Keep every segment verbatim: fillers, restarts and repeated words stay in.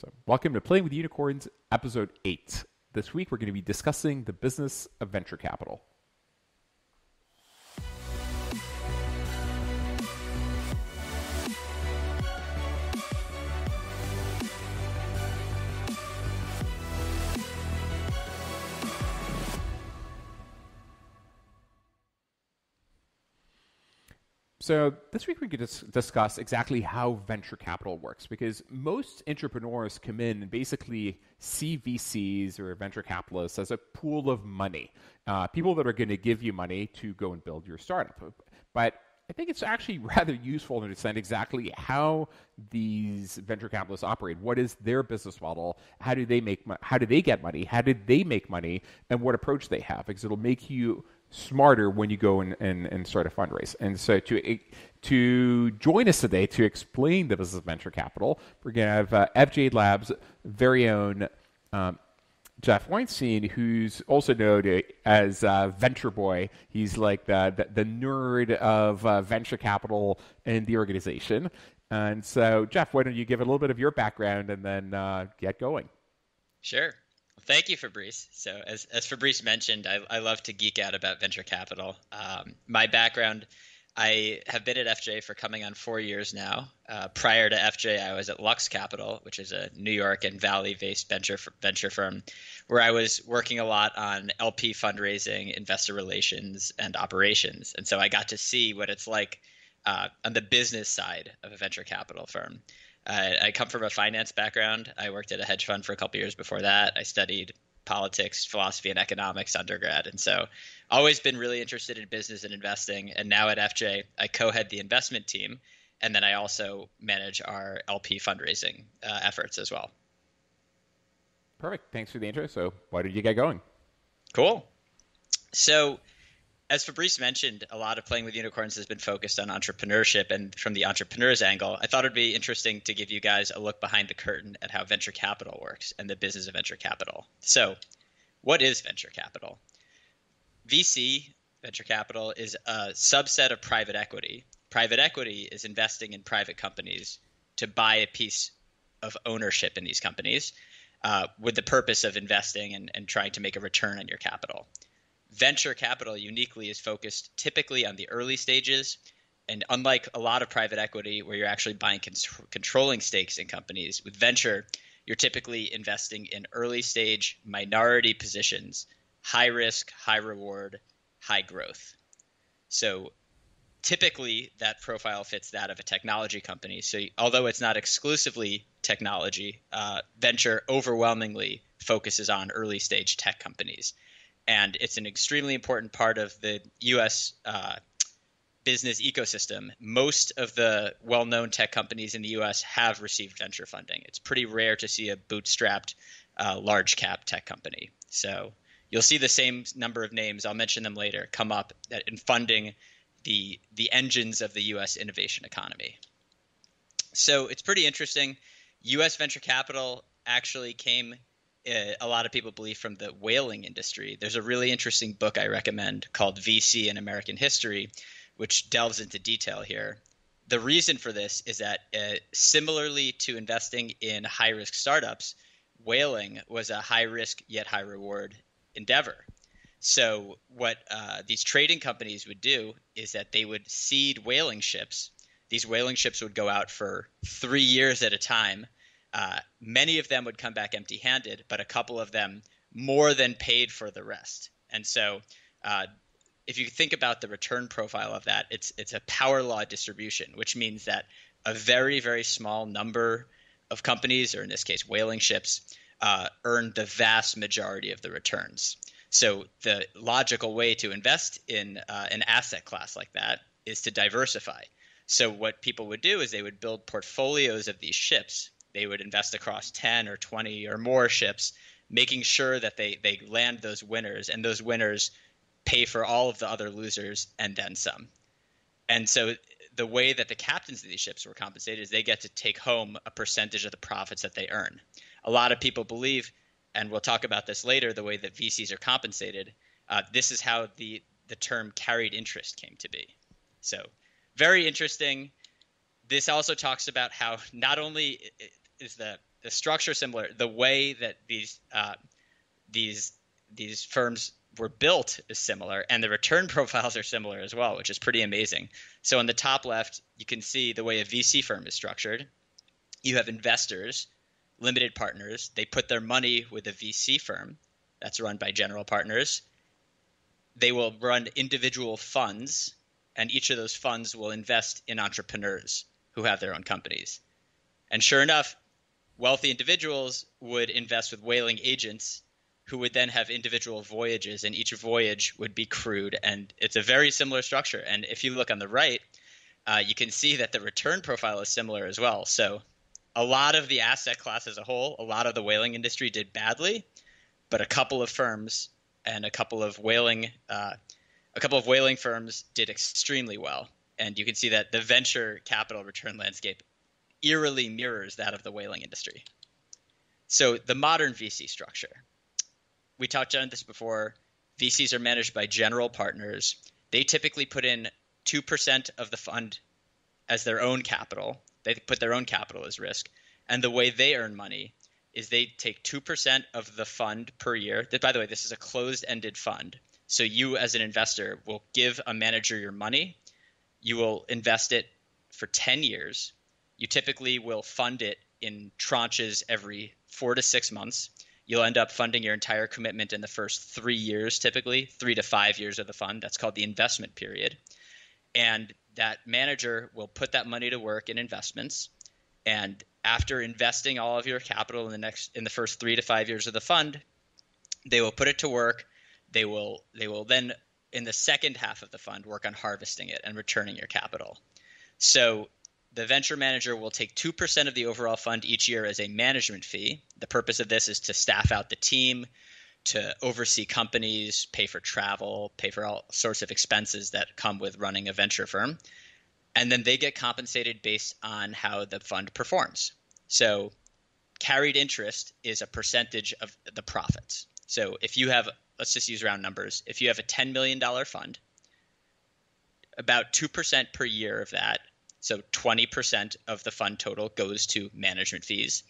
So welcome to Playing with Unicorns, episode eight. This week, we're going to be discussing the business of venture capital. So this week we could dis- discuss exactly how venture capital works, because most entrepreneurs come in and basically see V Cs or venture capitalists as a pool of money, uh, people that are going to give you money to go and build your startup. But I think it's actually rather useful to understand exactly how these venture capitalists operate. What is their business model? How do they make? Mo- how do they get money? How did they make money? And what approach they have, because it'll make you smarter when you go and, and, and start a fundraise. And so to to join us today to explain the business of venture capital, we're going to have uh, F J Labs' very own um, Jeff Weinstein, who's also known as uh, Venture Boy. He's like the, the, the nerd of uh, venture capital in the organization. And so, Jeff, why don't you give a little bit of your background and then uh, get going. Sure. Thank you, Fabrice. So as, as Fabrice mentioned, I, I love to geek out about venture capital. Um, my background, I have been at F J for coming on four years now. Uh, prior to F J, I was at Lux Capital, which is a New York and Valley-based venture f- venture firm, where I was working a lot on L P fundraising, investor relations, and operations. And so I got to see what it's like uh, on the business side of a venture capital firm. I come from a finance background. I worked at a hedge fund for a couple of years before that. I studied politics, philosophy, and economics undergrad. And so always been really interested in business and investing. And now at F J, I co-head the investment team. And then I also manage our L P fundraising uh, efforts as well. Perfect. Thanks for the intro. So why did you get going? Cool. So as Fabrice mentioned, a lot of Playing with Unicorns has been focused on entrepreneurship and from the entrepreneur's angle. I thought it'd be interesting to give you guys a look behind the curtain at how venture capital works and the business of venture capital. So what is venture capital? V C, venture capital, is a subset of private equity. Private equity is investing in private companies to buy a piece of ownership in these companies uh, with the purpose of investing and, and trying to make a return on your capital. Venture capital uniquely is focused typically on the early stages, and unlike a lot of private equity where you're actually buying cons- controlling stakes in companies, with venture, you're typically investing in early stage minority positions, high risk, high reward, high growth. So typically that profile fits that of a technology company. So although it's not exclusively technology, uh, venture overwhelmingly focuses on early stage tech companies. And it's an extremely important part of the U S uh, business ecosystem. Most of the well-known tech companies in the U S have received venture funding. It's pretty rare to see a bootstrapped uh, large cap tech company. So you'll see the same number of names, I'll mention them later, come up in funding the, the engines of the U S innovation economy. So it's pretty interesting. U S venture capital actually came a lot of people believe from the whaling industry. There's a really interesting book I recommend called V C in American History, which delves into detail here. The reason for this is that uh, similarly to investing in high-risk startups, whaling was a high-risk yet high-reward endeavor. So what uh, these trading companies would do is that they would seed whaling ships. These whaling ships would go out for three years at a time. Uh, many of them would come back empty-handed, but a couple of them more than paid for the rest. And so uh, if you think about the return profile of that, it's it's a power law distribution, which means that a very, very small number of companies, or in this case whaling ships, uh, earn the vast majority of the returns. So the logical way to invest in uh, an asset class like that is to diversify. So what people would do is they would build portfolios of these ships. They would invest across ten or twenty or more ships, making sure that they they land those winners, and those winners pay for all of the other losers and then some. And so the way that the captains of these ships were compensated is they get to take home a percentage of the profits that they earn. A lot of people believe, and we'll talk about this later, the way that V Cs are compensated. Uh, this is how the, the term carried interest came to be. So very interesting. This also talks about how not only is the the structure similar. The way that these uh, these these firms were built is similar, and the return profiles are similar as well, which is pretty amazing. So in the top left, you can see the way a V C firm is structured. You have investors, limited partners. They put their money with a V C firm that's run by general partners. They will run individual funds, and each of those funds will invest in entrepreneurs who have their own companies. And sure enough, wealthy individuals would invest with whaling agents who would then have individual voyages, and each voyage would be crewed. And it's a very similar structure. And if you look on the right, uh, you can see that the return profile is similar as well. So a lot of the asset class as a whole, a lot of the whaling industry did badly, but a couple of firms and a couple of whaling uh, a couple of whaling firms did extremely well. And you can see that the venture capital return landscape eerily mirrors that of the whaling industry. So the modern V C structure. We talked about this before. V Cs are managed by general partners. They typically put in two percent of the fund as their own capital. They put their own capital as risk. And the way they earn money is they take two percent of the fund per year. By the way, this is a closed-ended fund. So you as an investor will give a manager your money. You will invest it for ten years. You typically will fund it in tranches every four to six months. You'll end up funding your entire commitment in the first three years, typically three to five years of the fund. That's called the investment period. And that manager will put that money to work in investments. And after investing all of your capital in the next in the first three to five years of the fund, they will put it to work. They will they will then in the second half of the fund work on harvesting it and returning your capital. So the venture manager will take two percent of the overall fund each year as a management fee. The purpose of this is to staff out the team, to oversee companies, pay for travel, pay for all sorts of expenses that come with running a venture firm. And then they get compensated based on how the fund performs. So carried interest is a percentage of the profits. So if you have, let's just use round numbers, if you have a ten million dollars fund, about two percent per year of that, so twenty percent of the fund total goes to management fees.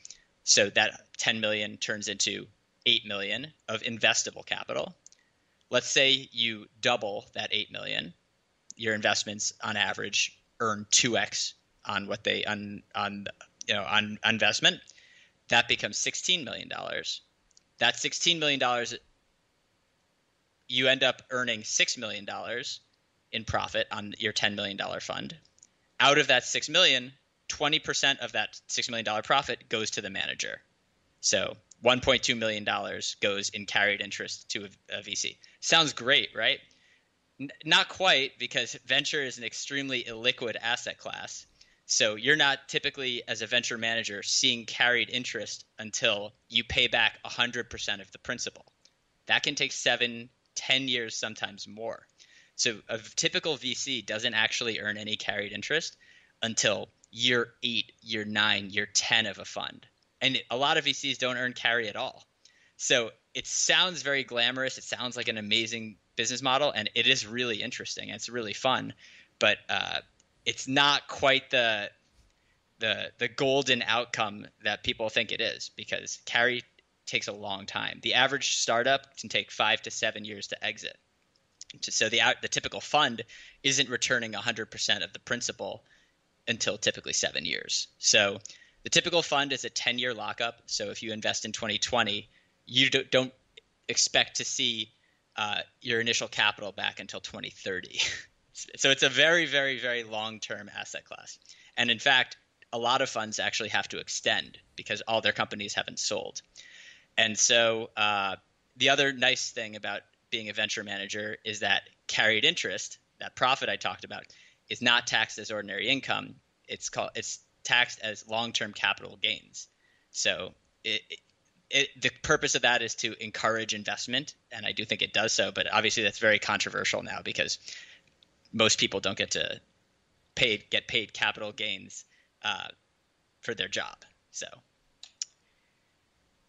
So that ten million dollars turns into eight million dollars of investable capital. Let's say you double that eight million dollars. Your investments on average earn two x on what they on on you know on investment. That becomes sixteen million dollars. That sixteen million dollars, you end up earning six million dollars in profit on your ten million dollars fund. Out of that six million dollars, twenty percent of that six million dollars profit goes to the manager. So one point two million dollars goes in carried interest to a V C. Sounds great, right? N- not quite, because venture is an extremely illiquid asset class. So you're not typically, as a venture manager, seeing carried interest until you pay back one hundred percent of the principal. That can take seven, ten years, sometimes more. So a typical V C doesn't actually earn any carried interest until year eight, year nine, year ten of a fund. And a lot of V Cs don't earn carry at all. So it sounds very glamorous. It sounds like an amazing business model, and it is really interesting. It's really fun, but uh, it's not quite the, the, the golden outcome that people think it is, because carry takes a long time. The average startup can take five to seven years to exit. So the the typical fund isn't returning one hundred percent of the principal until typically seven years. So the typical fund is a ten-year lockup. So if you invest in twenty twenty, you do, don't expect to see uh, your initial capital back until twenty thirty. So it's a very, very, very long-term asset class. And in fact, a lot of funds actually have to extend because all their companies haven't sold. And so uh, the other nice thing about being a venture manager is that carried interest, that profit I talked about, is not taxed as ordinary income. It's called it's taxed as long-term capital gains. So it, it, it, the purpose of that is to encourage investment, and I do think it does so. But obviously, that's very controversial now because most people don't get to paid get paid capital gains uh, for their job. So.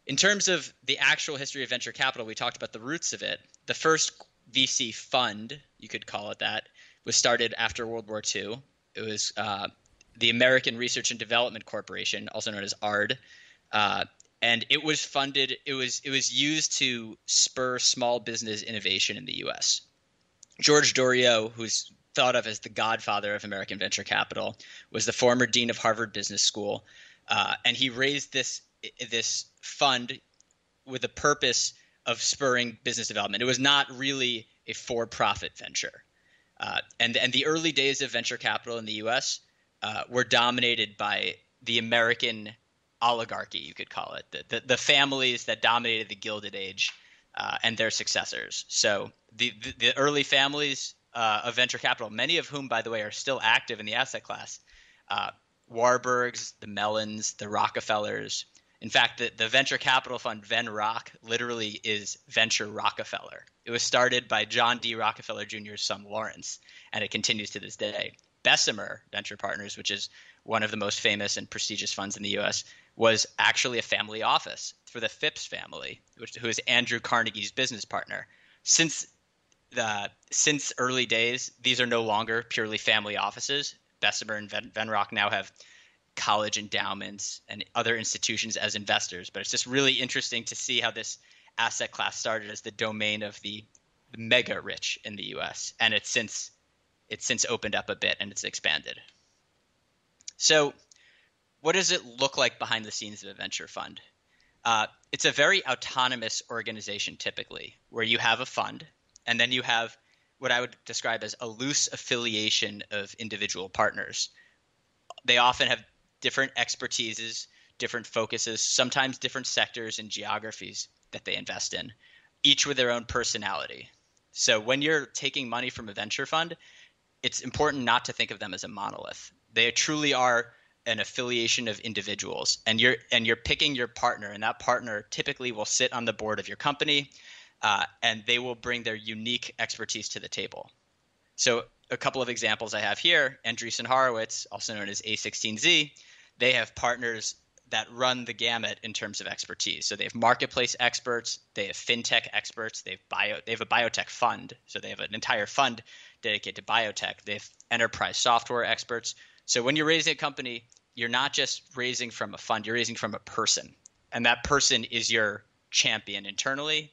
In terms of the actual history of venture capital, we talked about the roots of it. The first V C fund, you could call it that, was started after World War Two. It was uh, the American Research and Development Corporation, also known as A R D. Uh, and it was funded, it was it was used to spur small business innovation in the U S. George Doriot, who's thought of as the godfather of American venture capital, was the former dean of Harvard Business School. Uh, and he raised this this fund with the purpose of spurring business development. It was not really a for-profit venture. Uh, and, and the early days of venture capital in the U S uh, were dominated by the American oligarchy, you could call it, the, the, the families that dominated the Gilded Age uh, and their successors. So the, the, the early families uh, of venture capital, many of whom, by the way, are still active in the asset class, uh, Warburgs, the Mellons, the Rockefellers. In fact, the, the venture capital fund Venrock literally is Venture Rockefeller. It was started by John D. Rockefeller Junior's son Lawrence, and it continues to this day. Bessemer Venture Partners, which is one of the most famous and prestigious funds in the U S, was actually a family office for the Phipps family, which, who is Andrew Carnegie's business partner. Since the since early days, these are no longer purely family offices. Bessemer and Ven- Venrock now have college endowments and other institutions as investors, but it's just really interesting to see how this asset class started as the domain of the mega rich in the U S, and it's since it's since opened up a bit and it's expanded. So what does it look like behind the scenes of a venture fund? Uh, it's a very autonomous organization typically, where you have a fund and then you have what I would describe as a loose affiliation of individual partners. They often have different expertises, different focuses, sometimes different sectors and geographies that they invest in, each with their own personality. So when you're taking money from a venture fund, it's important not to think of them as a monolith. They truly are an affiliation of individuals, and you're and you're picking your partner, and that partner typically will sit on the board of your company, uh, and they will bring their unique expertise to the table. So a couple of examples I have here, Andreessen Horowitz, also known as A sixteen Z, they have partners that run the gamut in terms of expertise. So they have marketplace experts, they have fintech experts, they have, bio, they have a biotech fund. So they have an entire fund dedicated to biotech. They have enterprise software experts. So when you're raising a company, you're not just raising from a fund, you're raising from a person. And that person is your champion internally,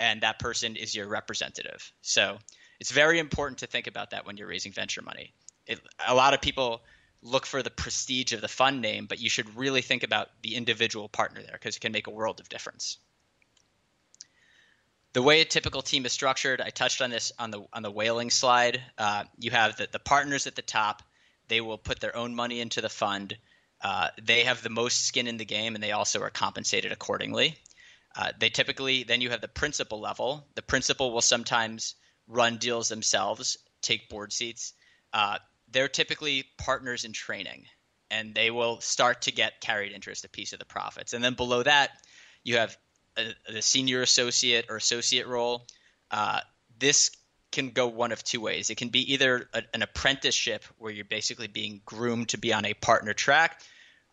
and that person is your representative. So it's very important to think about that when you're raising venture money. It, a lot of people look for the prestige of the fund name, but you should really think about the individual partner there because it can make a world of difference. The way a typical team is structured, I touched on this on the on the whaling slide. Uh, you have the, the partners at the top. They will put their own money into the fund. Uh, they have the most skin in the game, and they also are compensated accordingly. Uh, they typically, then you have the principal level. The principal will sometimes run deals themselves, take board seats. Uh, they're typically partners in training, and they will start to get carried interest, a piece of the profits. And then below that, you have a, the senior associate or associate role. Uh, this can go one of two ways. It can be either a, an apprenticeship where you're basically being groomed to be on a partner track.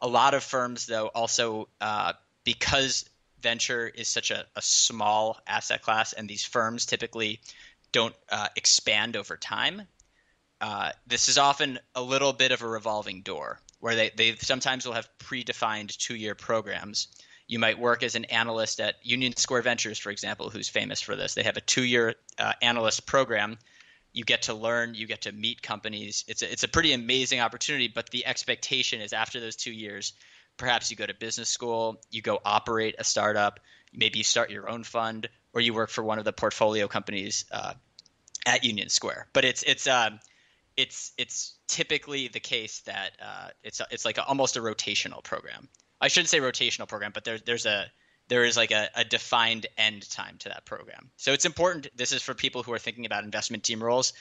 A lot of firms, though, also uh, because venture is such a, a small asset class, and these firms typically don't uh, expand over time. Uh, this is often a little bit of a revolving door where they, they sometimes will have predefined two-year programs. You might work as an analyst at Union Square Ventures, for example, who's famous for this. They have a two-year uh, analyst program. You get to learn. You get to meet companies. It's a, it's a pretty amazing opportunity, but the expectation is after those two years, perhaps you go to business school, you go operate a startup, maybe you start your own fund, or you work for one of the portfolio companies uh, at Union Square. But it's it's um, it's it's typically the case that uh, it's it's like a, almost a rotational program. I shouldn't say rotational program, but there's there's a there is like a, a defined end time to that program. So it's important. This is for people who are thinking about investment team roles.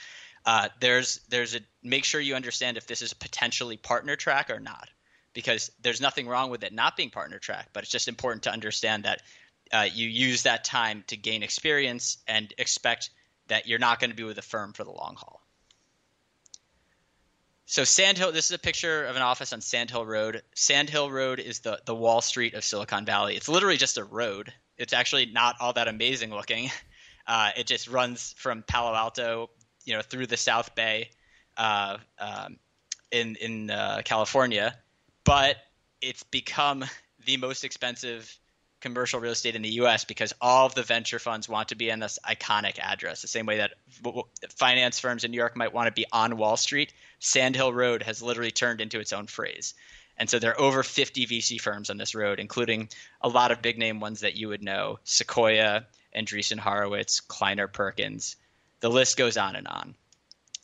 Uh, there's there's a make sure you understand if this is a potentially partner track or not, because there's nothing wrong with it not being partner track, but it's just important to understand that uh, you use that time to gain experience and expect that you're not going to be with a firm for the long haul. So Sand Hill, this is a picture of an office on Sand Hill Road. Sand Hill Road is the, the Wall Street of Silicon Valley. It's literally just a road. It's actually not all that amazing looking. Uh, it just runs from Palo Alto, you know, through the South Bay uh, um, in, in uh, California. But it's become the most expensive commercial real estate in the U S because all of the venture funds want to be in this iconic address, the same way that finance firms in New York might want to be on Wall Street. Sand Hill Road has literally turned into its own phrase. And so there are over fifty V C firms on this road, including a lot of big name ones that you would know: Sequoia, Andreessen Horowitz, Kleiner Perkins. The list goes on and on.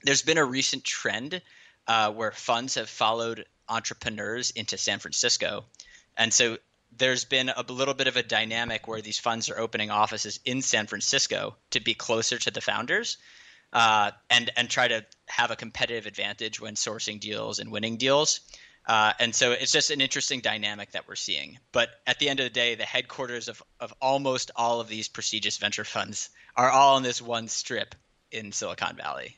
There's been a recent trend uh, where funds have followed entrepreneurs into San Francisco. And so there's been a little bit of a dynamic where these funds are opening offices in San Francisco to be closer to the founders uh, and, and try to have a competitive advantage when sourcing deals and winning deals. Uh, and so it's just an interesting dynamic that we're seeing. But at the end of the day, the headquarters of, of almost all of these prestigious venture funds are all on this one strip in Silicon Valley.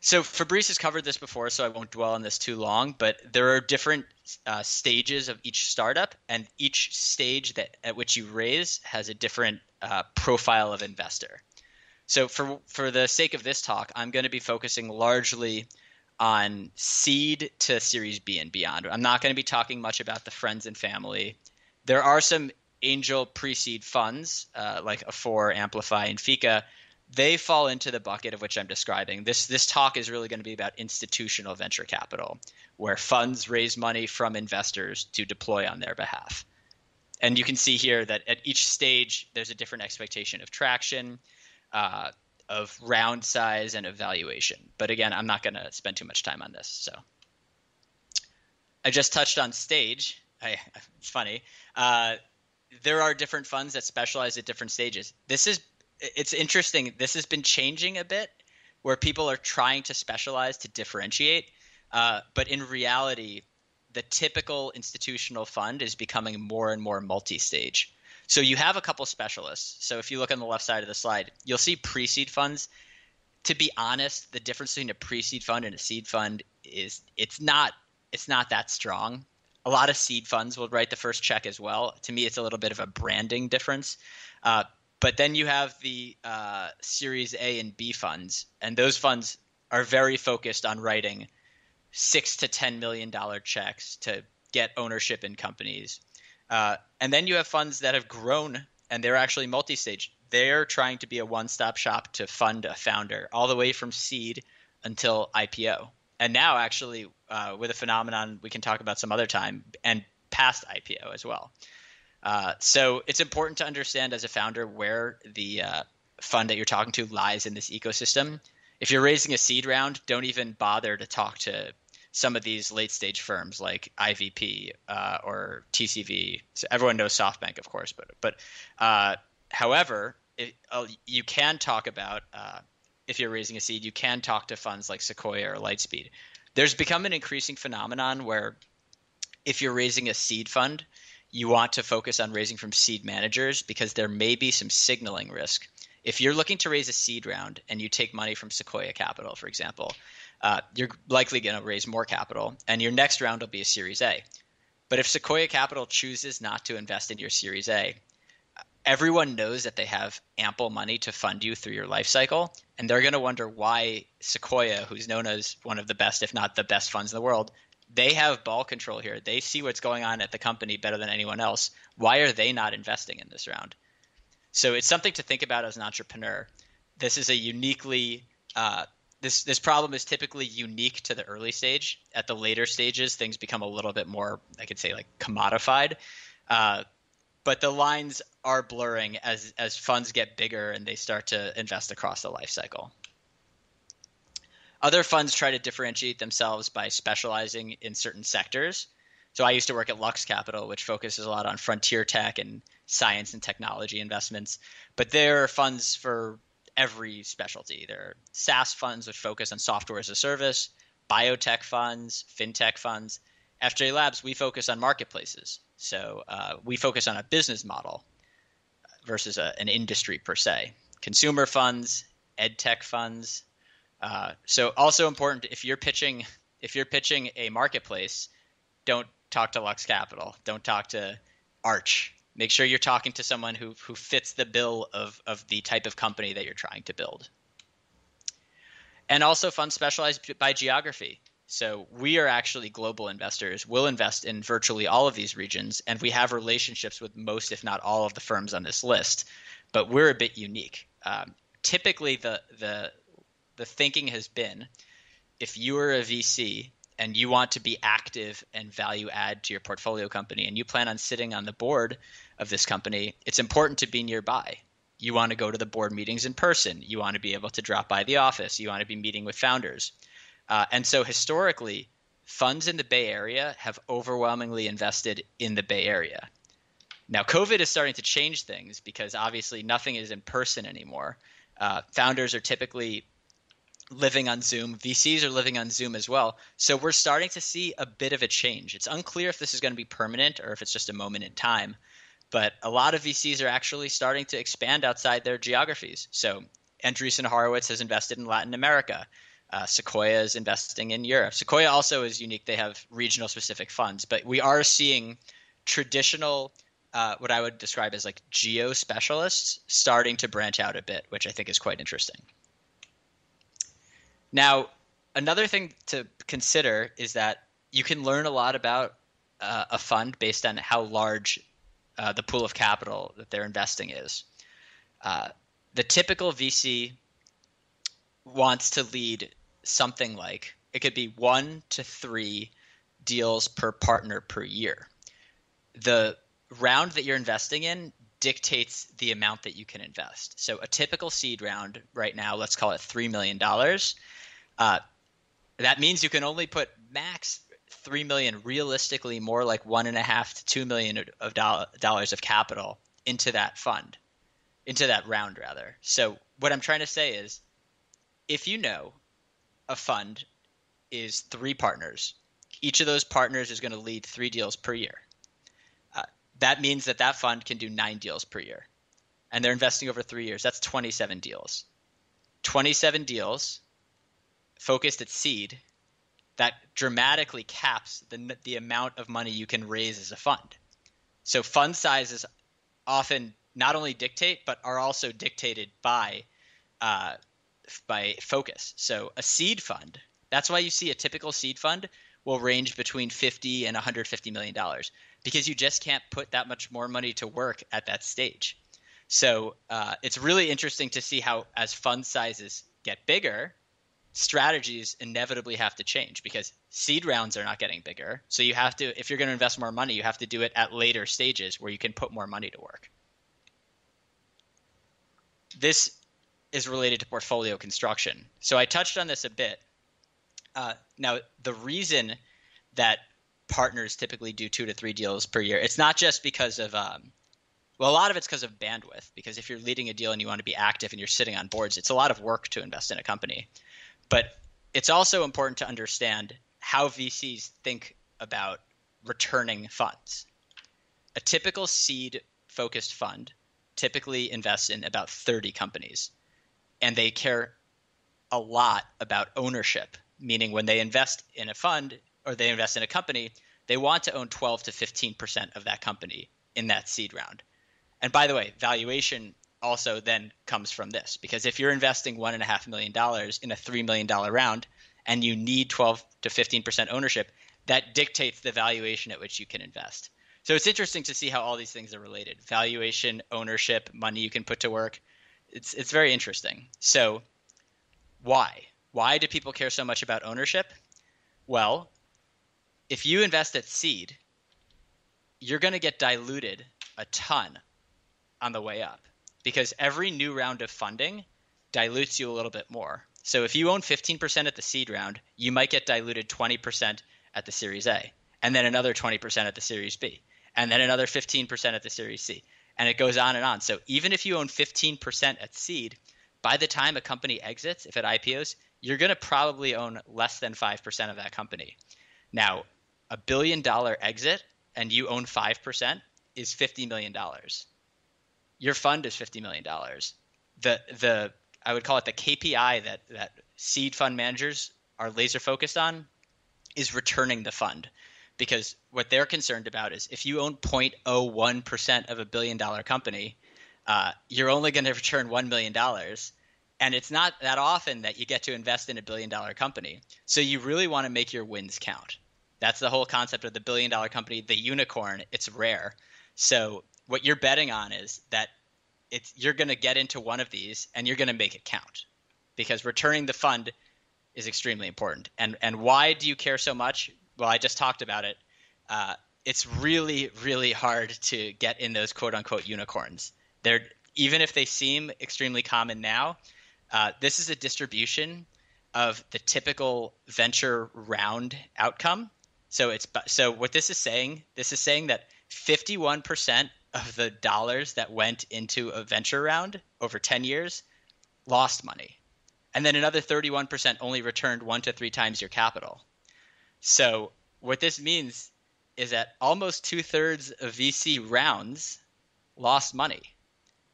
So Fabrice has covered this before, so I won't dwell on this too long, but there are different uh, stages of each startup, and each stage that at which you raise has a different uh, profile of investor. So for, for the sake of this talk, I'm going to be focusing largely on seed to Series B and beyond. I'm not going to be talking much about the friends and family. There are some angel pre-seed funds uh, like A four, Amplify, and FICA. They fall into the bucket of which I'm describing. This this talk is really going to be about institutional venture capital, where funds raise money from investors to deploy on their behalf. And you can see here that at each stage, there's a different expectation of traction, uh, of round size, and of valuation. But again, I'm not going to spend too much time on this. So I just touched on stage. I, it's funny. Uh, there are different funds that specialize at different stages. This is It's interesting. This has been changing a bit, where people are trying to specialize to differentiate. Uh, but in reality, the typical institutional fund is becoming more and more multi-stage. So you have a couple specialists. So if you look on the left side of the slide, you'll see pre-seed funds. To be honest, the difference between a pre-seed fund and a seed fund is it's not it's not that strong. A lot of seed funds will write the first check as well. To me, it's a little bit of a branding difference. Uh, But then you have the uh, Series A and B funds, and those funds are very focused on writing six to ten million dollars checks to get ownership in companies. Uh, and then you have funds that have grown, and they're actually multi-stage. They're trying to be a one-stop shop to fund a founder all the way from seed until I P O. And now actually uh, with a phenomenon we can talk about some other time, and past I P O as well. Uh, so it's important to understand as a founder where the uh, fund that you're talking to lies in this ecosystem. If you're raising a seed round, don't even bother to talk to some of these late stage firms like I V P uh, or T C V. So everyone knows SoftBank, of course, but but uh, however, it, uh, you can talk about uh, if you're raising a seed, you can talk to funds like Sequoia or Lightspeed. There's become an increasing phenomenon where if you're raising a seed fund, you want to focus on raising from seed managers because there may be some signaling risk. If you're looking to raise a seed round and you take money from Sequoia Capital, for example, uh, you're likely going to raise more capital, and your next round will be a Series A. But if Sequoia Capital chooses not to invest in your Series A, everyone knows that they have ample money to fund you through your life cycle, and they're going to wonder why Sequoia, who's known as one of the best, if not the best funds in the world, they have ball control here. They see what's going on at the company better than anyone else. Why are they not investing in this round? So it's something to think about as an entrepreneur. This is a uniquely uh, this this problem is typically unique to the early stage. At the later stages, things become a little bit more, I could say, like commodified. Uh, but the lines are blurring as as funds get bigger and they start to invest across the life cycle. Other funds try to differentiate themselves by specializing in certain sectors. So I used to work at Lux Capital, which focuses a lot on frontier tech and science and technology investments. But there are funds for every specialty. There are SaaS funds, which focus on software as a service, biotech funds, fintech funds. F J Labs, we focus on marketplaces. So uh, we focus on a business model versus a, an industry per se. Consumer funds, ed tech funds. Uh, so also important, if you're pitching, if you're pitching a marketplace, don't talk to Lux Capital. Don't talk to Arch. Make sure you're talking to someone who, who fits the bill of, of the type of company that you're trying to build. And also funds specialized by geography. So we are actually global investors. We'll invest in virtually all of these regions, and we have relationships with most, if not all, of the firms on this list. But we're a bit unique. Um, typically, the the the thinking has been, if you are a V C and you want to be active and value add to your portfolio company, and you plan on sitting on the board of this company, it's important to be nearby. You want to go to the board meetings in person. You want to be able to drop by the office. You want to be meeting with founders. Uh, and so historically, funds in the Bay Area have overwhelmingly invested in the Bay Area. Now, COVID is starting to change things because obviously nothing is in person anymore. Uh, founders are typically living on Zoom. V Cs are living on Zoom as well. So we're starting to see a bit of a change. It's unclear if this is going to be permanent or if it's just a moment in time. But a lot of V Cs are actually starting to expand outside their geographies. So Andreessen Horowitz has invested in Latin America. Uh, Sequoia is investing in Europe. Sequoia also is unique. They have regional specific funds. But we are seeing traditional, uh, what I would describe as like geo specialists, starting to branch out a bit, which I think is quite interesting. Now, another thing to consider is that you can learn a lot about uh, a fund based on how large Uh, the pool of capital that they're investing is. Uh, the typical V C wants to lead something like, it could be one to three deals per partner per year. The round that you're investing in dictates the amount that you can invest. So a typical seed round right now, let's call it three million dollars. Uh, that means you can only put max three million, realistically more like one and a half to two million of doll- dollars of capital into that fund, into that round rather. So what I'm trying to say is, if you know a fund is three partners, each of those partners is going to lead three deals per year. Uh, that means that that fund can do nine deals per year, and they're investing over three years. That's twenty-seven deals, twenty-seven deals focused at seed. That dramatically caps the the amount of money you can raise as a fund. So fund sizes often not only dictate, but are also dictated by uh, by focus. So a seed fund, that's why you see a typical seed fund will range between fifty and one hundred fifty million dollars, because you just can't put that much more money to work at that stage. So uh, it's really interesting to see how as fund sizes get bigger, strategies inevitably have to change, because seed rounds are not getting bigger. So you have to, if you're going to invest more money, you have to do it at later stages where you can put more money to work. This is related to portfolio construction. So I touched on this a bit. Uh, now, the reason that partners typically do two to three deals per year, it's not just because of, um, well, a lot of it's because of bandwidth, because if you're leading a deal and you want to be active and you're sitting on boards, it's a lot of work to invest in a company. But it's also important to understand how V Cs think about returning funds. A typical seed-focused fund typically invests in about thirty companies, and they care a lot about ownership, meaning when they invest in a fund or they invest in a company, they want to own twelve to fifteen percent of that company in that seed round. And by the way, valuation also then comes from this, because if you're investing one and a half million dollars in a three million dollar round and you need twelve to fifteen percent ownership, that dictates the valuation at which you can invest. So it's interesting to see how all these things are related: valuation, ownership, money you can put to work. It's it's very interesting. So why why do people care so much about ownership? Well, if you invest at seed, you're going to get diluted a ton on the way up, because every new round of funding dilutes you a little bit more. So if you own fifteen percent at the seed round, you might get diluted twenty percent at the Series A, and then another twenty percent at the Series B, and then another fifteen percent at the Series C, and it goes on and on. So even if you own fifteen percent at seed, by the time a company exits, if it I P Os, you're going to probably own less than five percent of that company. Now, a billion dollar exit and you own five percent is fifty million dollars. Your fund is fifty million dollars. The the I would call it the K P I that, that seed fund managers are laser focused on is returning the fund, because what they're concerned about is if you own zero point zero one percent of a billion dollar company, uh, you're only going to return one million dollars. And it's not that often that you get to invest in a billion dollar company. So you really want to make your wins count. That's the whole concept of the billion dollar company, the unicorn. It's rare. So what you're betting on is that it's you're going to get into one of these and you're going to make it count, because returning the fund is extremely important. And and why do you care so much? Well, I just talked about it. Uh, it's really, really hard to get in those quote unquote unicorns. They're, even if they seem extremely common now, uh, this is a distribution of the typical venture round outcome. So it's so what this is saying, this is saying that fifty-one percent of the dollars that went into a venture round over ten years lost money. And then another thirty-one percent only returned one to three times your capital. So what this means is that almost two-thirds of V C rounds lost money.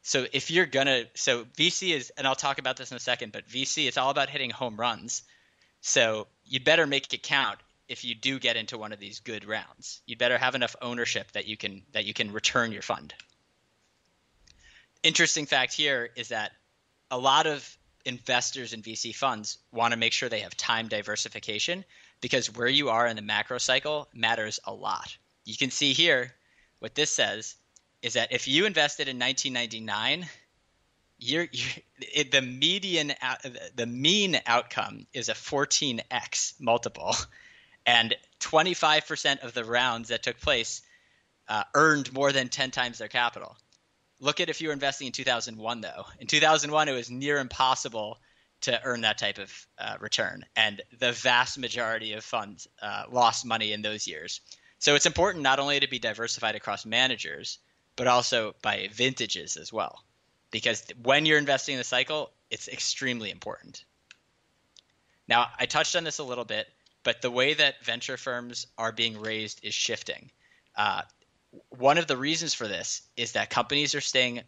So if you're going to – so V C is – and I'll talk about this in a second, but V C, it's all about hitting home runs. So you better make it count if you do get into one of these good rounds. You better have enough ownership that you can that you can return your fund. Interesting fact here is that a lot of investors in V C funds want to make sure they have time diversification, because where you are in the macro cycle matters a lot. You can see here what this says is that if you invested in nineteen ninety-nine, you're, you're, it, the median, the mean outcome is a fourteen x multiple, and twenty-five percent of the rounds that took place uh, earned more than ten times their capital. Look at if you were investing in two thousand one, though. In two thousand one, it was near impossible to earn that type of uh, return, and the vast majority of funds uh, lost money in those years. So it's important not only to be diversified across managers, but also by vintages as well, because when you're investing in the cycle, it's extremely important. Now, I touched on this a little bit, but the way that venture firms are being raised is shifting. Uh, one of the reasons for this is that companies are staying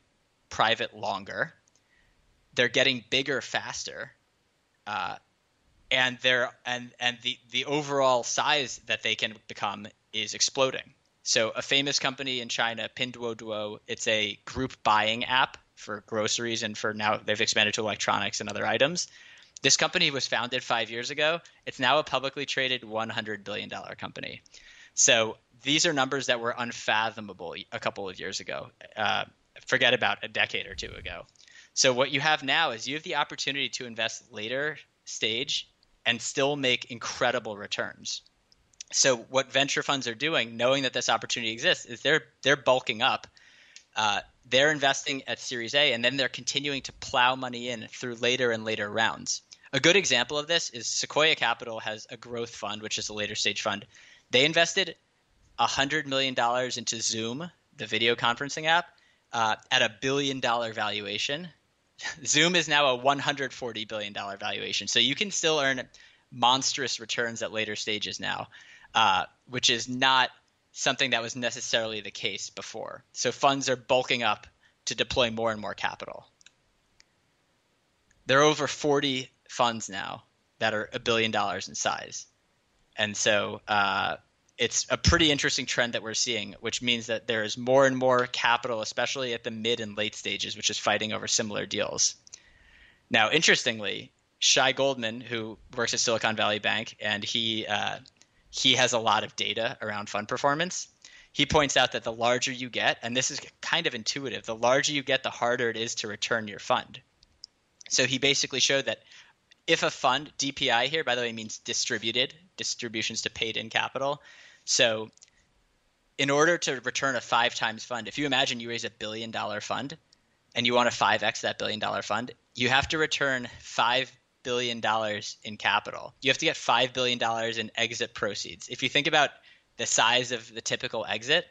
private longer, they're getting bigger faster, uh, and they're and and the the overall size that they can become is exploding. So a famous company in China, Pinduoduo, it's a group buying app for groceries, and for now they've expanded to electronics and other items. This company was founded five years ago. It's now a publicly traded one hundred billion dollars company. So these are numbers that were unfathomable a couple of years ago. Uh, forget about a decade or two ago. So what you have now is you have the opportunity to invest later stage and still make incredible returns. So what venture funds are doing, knowing that this opportunity exists, is they're they're bulking up. Uh, they're investing at Series A, and then they're continuing to plow money in through later and later rounds. A good example of this is Sequoia Capital has a growth fund, which is a later stage fund. They invested one hundred million dollars into Zoom, the video conferencing app, uh, at a billion dollar valuation. Zoom is now a one hundred forty billion dollars valuation. So you can still earn monstrous returns at later stages now. Uh, which is not something that was necessarily the case before. So funds are bulking up to deploy more and more capital. There are over forty funds now that are a billion dollars in size. And so uh, it's a pretty interesting trend that we're seeing, which means that there is more and more capital, especially at the mid and late stages, which is fighting over similar deals. Now, interestingly, Shai Goldman, who works at Silicon Valley Bank, and he uh, – he has a lot of data around fund performance. He points out that the larger you get, and this is kind of intuitive, the larger you get, the harder it is to return your fund. So he basically showed that if a fund, D P I here, by the way, means distributed, distributions to paid-in capital. So in order to return a five times fund, if you imagine you raise a billion dollar fund and you want to five x that billion dollar fund, you have to return five billion dollars in capital. You have to get five billion dollars in exit proceeds. If you think about the size of the typical exit,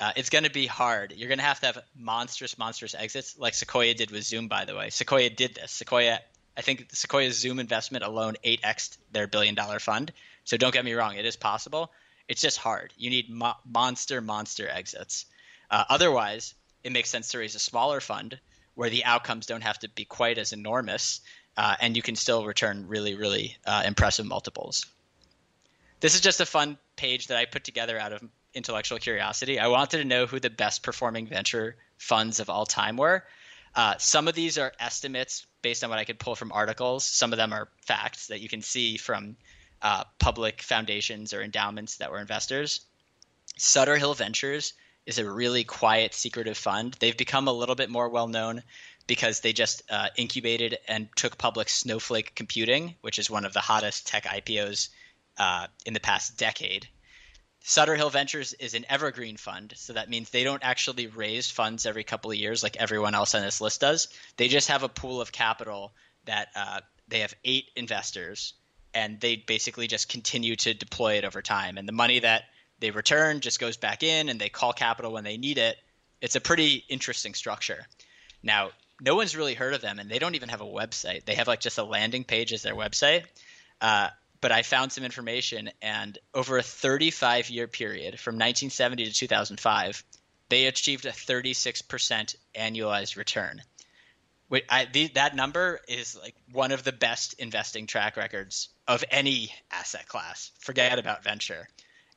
uh, it's going to be hard. You're going to have to have monstrous, monstrous exits like Sequoia did with Zoom, by the way. Sequoia did this. Sequoia, I think Sequoia's Zoom investment alone eight x'd their billion dollar fund. So don't get me wrong. It is possible. It's just hard. You need mo- monster, monster exits. Uh, otherwise, it makes sense to raise a smaller fund where the outcomes don't have to be quite as enormous. Uh, and you can still return really, really uh, impressive multiples. This is just a fun page that I put together out of intellectual curiosity. I wanted to know who the best performing venture funds of all time were. Uh, some of these are estimates based on what I could pull from articles. Some of them are facts that you can see from uh, public foundations or endowments that were investors. Sutter Hill Ventures is a really quiet, secretive fund. They've become a little bit more well-known because they just uh, incubated and took public Snowflake Computing, which is one of the hottest tech I P Os uh, in the past decade. Sutter Hill Ventures is an evergreen fund, so that means they don't actually raise funds every couple of years like everyone else on this list does. They just have a pool of capital that uh, they have eight investors, and they basically just continue to deploy it over time. And the money that they return just goes back in, and they call capital when they need it. It's a pretty interesting structure. Now, no one's really heard of them, and they don't even have a website. They have like just a landing page as their website. Uh, But I found some information, and over a thirty-five year period from nineteen seventy to two thousand five, they achieved a thirty-six percent annualized return. I, the, that number is like one of the best investing track records of any asset class. Forget about venture.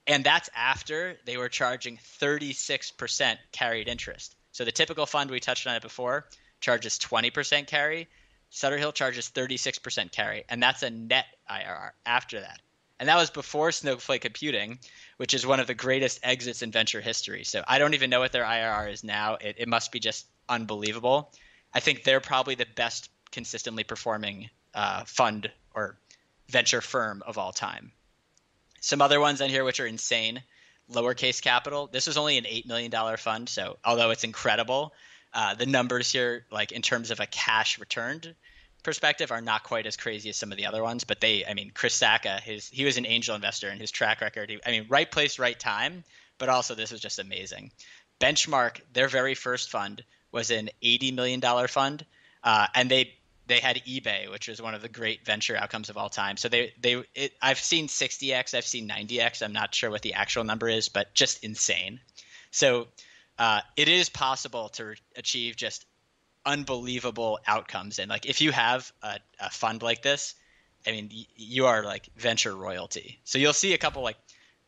And that's after they were charging thirty-six percent carried interest. So the typical fund, we touched on it before, charges twenty percent carry. Sutter Hill charges thirty-six percent carry, and that's a net I R R after that. And that was before Snowflake Computing, which is one of the greatest exits in venture history. So I don't even know what their I R R is now. It, it must be just unbelievable. I think they're probably the best consistently performing uh, fund or venture firm of all time. Some other ones on here which are insane. Lowercase Capital. This was only an eight million dollar fund, so although it's incredible, Uh, the numbers here, like in terms of a cash returned perspective, are not quite as crazy as some of the other ones. But they, I mean, Chris Sacca, his he was an angel investor, and his track record, he, I mean, right place, right time. But also, this was just amazing. Benchmark, their very first fund was an eighty million dollar fund, uh, and they they had eBay, which was one of the great venture outcomes of all time. So they they it, I've seen sixty X, I've seen ninety X. I'm not sure what the actual number is, but just insane. So. Uh, it is possible to achieve just unbelievable outcomes. And like, if you have a, a fund like this, I mean, y- you are like venture royalty. So you'll see a couple like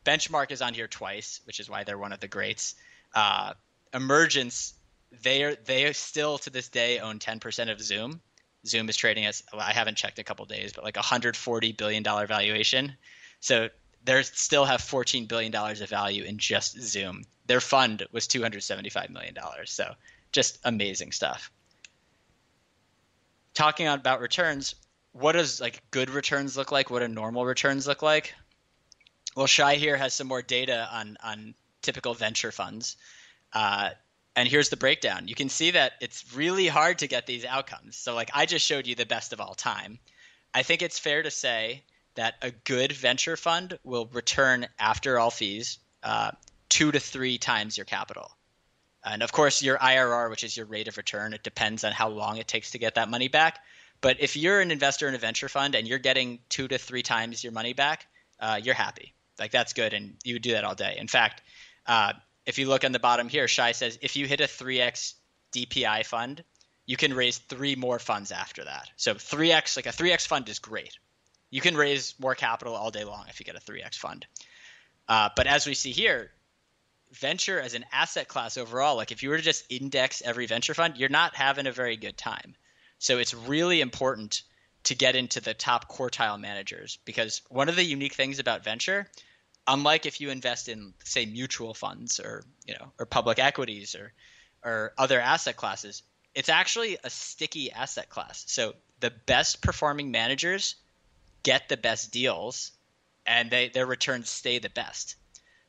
Benchmark is on here twice, which is why they're one of the greats. Uh, Emergence, they are, they are still to this day own ten percent of Zoom. Zoom is trading at, well, I haven't checked a couple of days, but like one hundred forty billion dollar valuation. So they still have fourteen billion dollars of value in just Zoom. Their fund was two hundred seventy-five million dollars. So just amazing stuff. Talking about returns, what does like good returns look like? What do normal returns look like? Well, Shai here has some more data on, on typical venture funds. Uh, and here's the breakdown. You can see that it's really hard to get these outcomes. So like I just showed you the best of all time. I think it's fair to say that a good venture fund will return after all fees uh, two to three times your capital. And of course, your I R R, which is your rate of return, it depends on how long it takes to get that money back. But if you're an investor in a venture fund and you're getting two to three times your money back, uh, you're happy. Like that's good, and you would do that all day. In fact, uh, if you look on the bottom here, Shai says if you hit a three X D P I fund, you can raise three more funds after that. So three X, like a three X fund is great. You can raise more capital all day long if you get a three X fund. Uh, but as we see here, venture as an asset class overall, like if you were to just index every venture fund, you're not having a very good time. So it's really important to get into the top quartile managers, because one of the unique things about venture, unlike if you invest in, say, mutual funds or, you know, or public equities or, or other asset classes, it's actually a sticky asset class. So the best performing managers get the best deals, and they, their returns stay the best.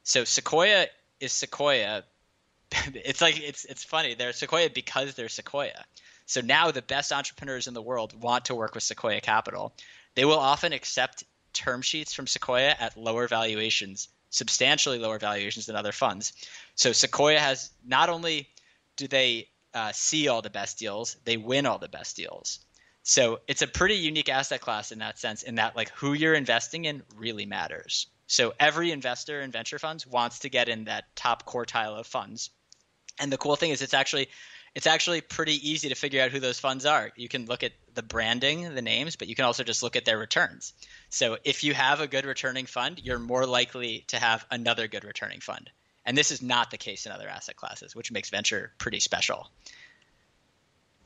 So Sequoia is Sequoia. It's like it's it's funny. They're Sequoia because they're Sequoia. So now the best entrepreneurs in the world want to work with Sequoia Capital. They will often accept term sheets from Sequoia at lower valuations, substantially lower valuations than other funds. So Sequoia has – not only do they uh, see all the best deals, they win all the best deals. So it's a pretty unique asset class in that sense, in that like who you're investing in really matters. So every investor in venture funds wants to get in that top quartile of funds. And the cool thing is it's actually it's actually pretty easy to figure out who those funds are. You can look at the branding, the names, but you can also just look at their returns. So if you have a good returning fund, you're more likely to have another good returning fund. And this is not the case in other asset classes, which makes venture pretty special.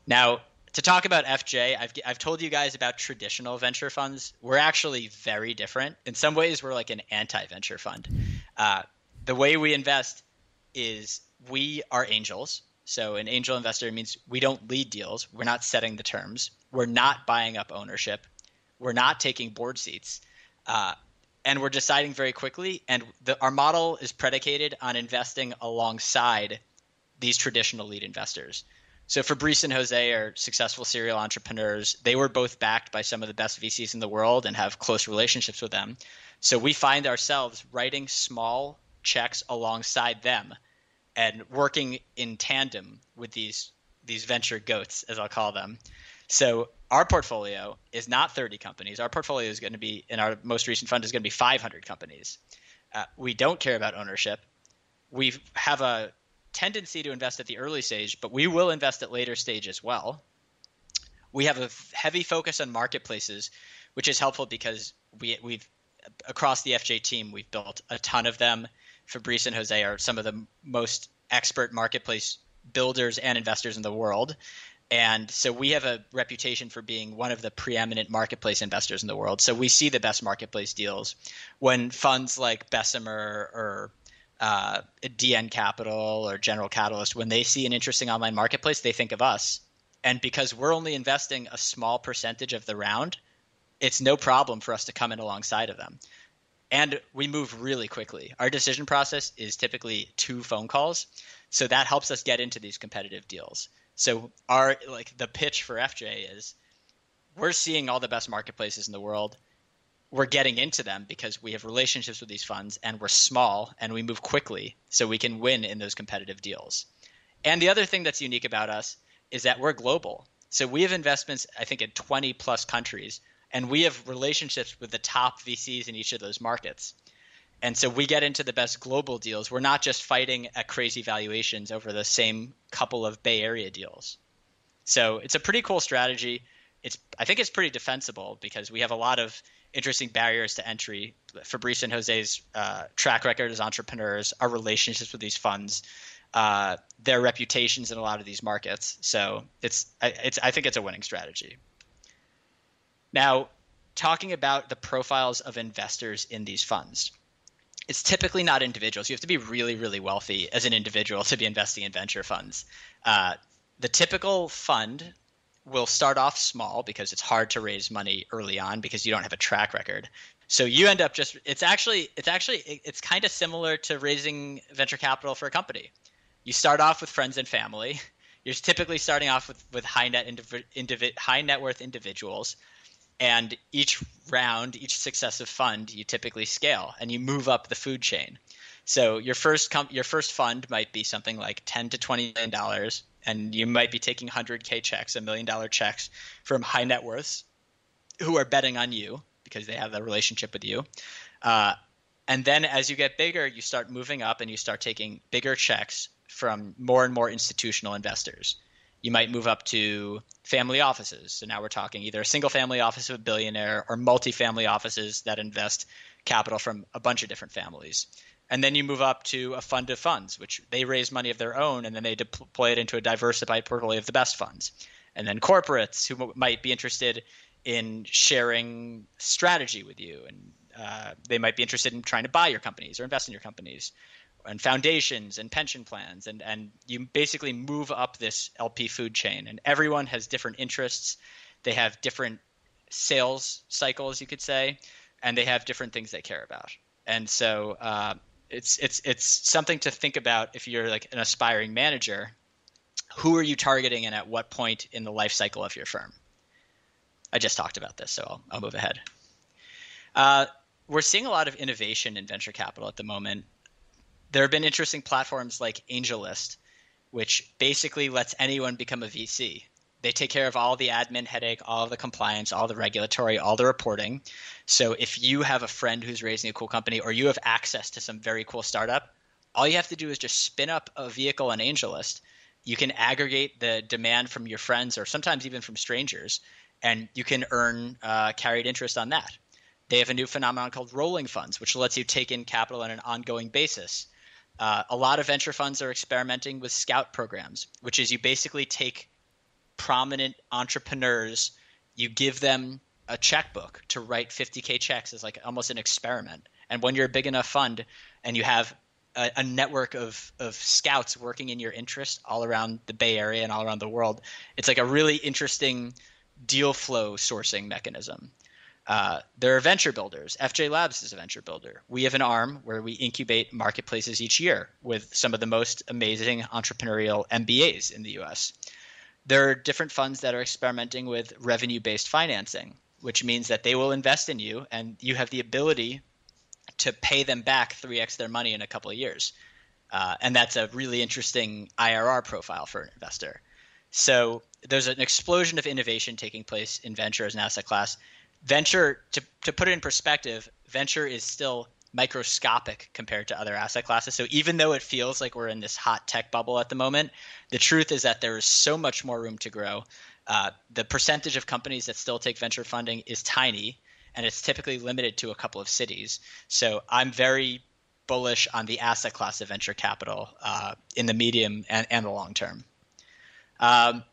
Now, to talk about F J, I've, I've told you guys about traditional venture funds. We're actually very different. In some ways, we're like an anti-venture fund. Uh, the way we invest is we are angels. So an angel investor means we don't lead deals. We're not setting the terms. We're not buying up ownership. We're not taking board seats. Uh, and we're deciding very quickly. And the, our model is predicated on investing alongside these traditional lead investors. So Fabrice and Jose are successful serial entrepreneurs. They were both backed by some of the best V Cs in the world and have close relationships with them. So we find ourselves writing small checks alongside them and working in tandem with these these venture goats, as I'll call them. So our portfolio is not thirty companies. Our portfolio is going to be, in our most recent fund, is going to be five hundred companies. Uh, we don't care about ownership. We have a tendency to invest at the early stage, but we will invest at later stage as well. We have a heavy focus on marketplaces, which is helpful because we, we've across the F J team, we've built a ton of them. Fabrice and Jose are some of the most expert marketplace builders and investors in the world. And so we have a reputation for being one of the preeminent marketplace investors in the world. So we see the best marketplace deals when funds like Bessemer or uh, D N Capital or General Catalyst, when they see an interesting online marketplace, they think of us. And because we're only investing a small percentage of the round, it's no problem for us to come in alongside of them. And we move really quickly. Our decision process is typically two phone calls. So that helps us get into these competitive deals. So our like the pitch for F J is we're seeing all the best marketplaces in the world. We're getting into them because we have relationships with these funds and we're small and we move quickly so we can win in those competitive deals. And the other thing that's unique about us is that we're global. So we have investments, I think, in twenty plus countries. And we have relationships with the top V Cs in each of those markets. And so we get into the best global deals. We're not just fighting at crazy valuations over the same couple of Bay Area deals. So it's a pretty cool strategy. It's I think it's pretty defensible because we have a lot of interesting barriers to entry. Fabrice and Jose's uh, track record as entrepreneurs, our relationships with these funds, uh, their reputations in a lot of these markets. So it's it's I think it's a winning strategy. Now, talking about the profiles of investors in these funds, it's typically not individuals. You have to be really, really wealthy as an individual to be investing in venture funds. Uh, the typical fund will start off small because it's hard to raise money early on because you don't have a track record. So you end up just it's actually it's actually it's kind of similar to raising venture capital for a company. You start off with friends and family. You're typically starting off with, with high net indiv- indiv- high net worth individuals. And each round, each successive fund, you typically scale and you move up the food chain. So your first com- your first fund might be something like ten to twenty million dollars, and you might be taking one hundred K checks, a million dollar checks from high net worths who are betting on you because they have that relationship with you. Uh, and then as you get bigger, you start moving up and you start taking bigger checks from more and more institutional investors. You might move up to family offices. So now we're talking either a single family office of a billionaire or multifamily offices that invest capital from a bunch of different families. And then you move up to a fund of funds, which they raise money of their own, and then they deploy it into a diversified portfolio of the best funds. And then corporates who might be interested in sharing strategy with you, and uh, they might be interested in trying to buy your companies or invest in your companies. And foundations and pension plans, and, and you basically move up this L P food chain, and everyone has different interests. They have different sales cycles, you could say, and they have different things they care about. And so uh, it's it's it's something to think about if you're like an aspiring manager. Who are you targeting and at what point in the life cycle of your firm? I just talked about this, so I'll, I'll move ahead. Uh, we're seeing a lot of innovation in venture capital at the moment. There have been interesting platforms like AngelList, which basically lets anyone become a V C. They take care of all the admin headache, all of the compliance, all the regulatory, all the reporting. So if you have a friend who's raising a cool company or you have access to some very cool startup, all you have to do is just spin up a vehicle on AngelList. You can aggregate the demand from your friends or sometimes even from strangers, and you can earn uh, carried interest on that. They have a new phenomenon called rolling funds, which lets you take in capital on an ongoing basis. Uh, a lot of venture funds are experimenting with scout programs, which is you basically take prominent entrepreneurs, you give them a checkbook to write fifty K checks as like almost an experiment. And when you're a big enough fund and you have a, a network of, of scouts working in your interest all around the Bay Area and all around the world, it's like a really interesting deal flow sourcing mechanism. Uh, there are venture builders. F J Labs is a venture builder. We have an arm where we incubate marketplaces each year with some of the most amazing entrepreneurial M B As in the U S. There are different funds that are experimenting with revenue-based financing, which means that they will invest in you and you have the ability to pay them back three X their money in a couple of years. Uh, and that's a really interesting I R R profile for an investor. So there's an explosion of innovation taking place in venture as an asset class. Venture, to, to put it in perspective, venture is still microscopic compared to other asset classes. So even though it feels like we're in this hot tech bubble at the moment, the truth is that there is so much more room to grow. Uh, the percentage of companies that still take venture funding is tiny, and it's typically limited to a couple of cities. So I'm very bullish on the asset class of venture capital uh, in the medium and, and the long term. Um,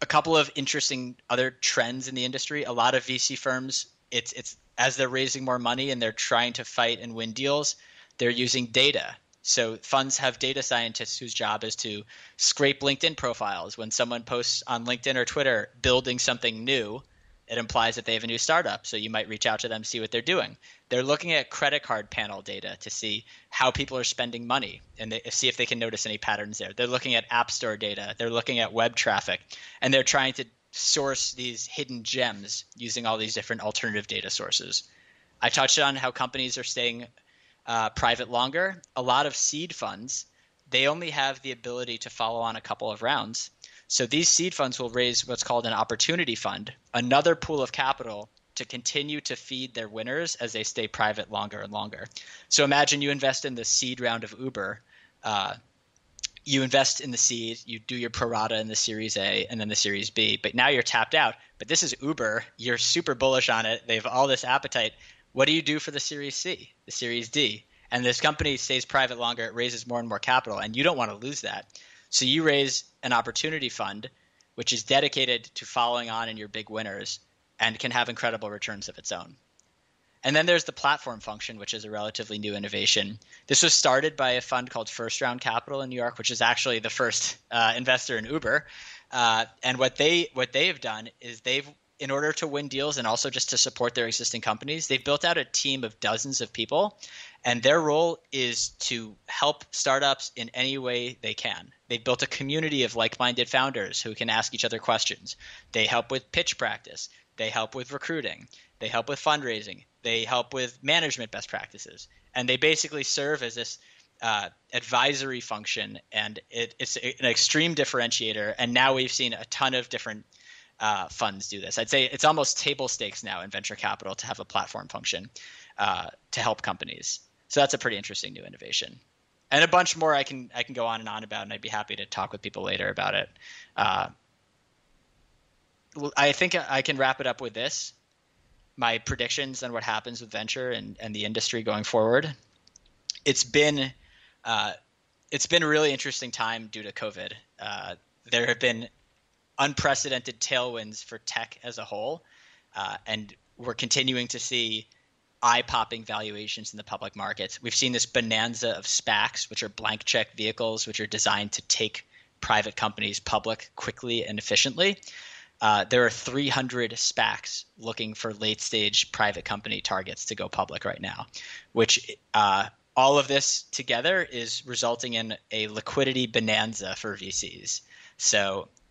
a couple of interesting other trends in the industry. A lot of V C firms, it's it's as they're raising more money and they're trying to fight and win deals, they're using data. So funds have data scientists whose job is to scrape LinkedIn profiles. When someone posts on LinkedIn or Twitter building something new, it implies that they have a new startup. So you might reach out to them, see what they're doing. They're looking at credit card panel data to see how people are spending money and they, see if they can notice any patterns there. They're looking at app store data. They're looking at web traffic, and they're trying to source these hidden gems using all these different alternative data sources. I touched on how companies are staying Uh, private longer. A lot of seed funds, they only have the ability to follow on a couple of rounds. So these seed funds will raise what's called an opportunity fund, another pool of capital to continue to feed their winners as they stay private longer and longer. So imagine you invest in the seed round of Uber. Uh, you invest in the seed, you do your pro rata in the Series A and then the Series B, but now you're tapped out. But this is Uber. You're super bullish on it. They have all this appetite. What do you do for the Series C, the Series D? And this company stays private longer. It raises more and more capital, and you don't want to lose that. So you raise an opportunity fund, which is dedicated to following on in your big winners and can have incredible returns of its own. And then there's the platform function, which is a relatively new innovation. This was started by a fund called First Round Capital in New York, which is actually the first uh, investor in Uber. Uh, and what they what they have done is they've in order to win deals and also just to support their existing companies, they've built out a team of dozens of people, and their role is to help startups in any way they can. They've built a community of like-minded founders who can ask each other questions. They help with pitch practice. They help with recruiting. They help with fundraising. They help with management best practices. And they basically serve as this uh, advisory function, and it, it's an extreme differentiator. And now we've seen a ton of different Uh, funds do this. I'd say it's almost table stakes now in venture capital to have a platform function uh, to help companies. So that's a pretty interesting new innovation, and a bunch more I can I can go on and on about, and I'd be happy to talk with people later about it. Uh, I think I can wrap it up with this: my predictions on what happens with venture and and the industry going forward. It's been uh, it's been a really interesting time due to COVID. Uh, there have been unprecedented tailwinds for tech as a whole, uh, and we're continuing to see eye-popping valuations in the public markets. We've seen this bonanza of SPACs, which are blank check vehicles, which are designed to take private companies public quickly and efficiently. Uh, there are three hundred SPACs looking for late-stage private company targets to go public right now, which uh, all of this together is resulting in a liquidity bonanza for V Cs. So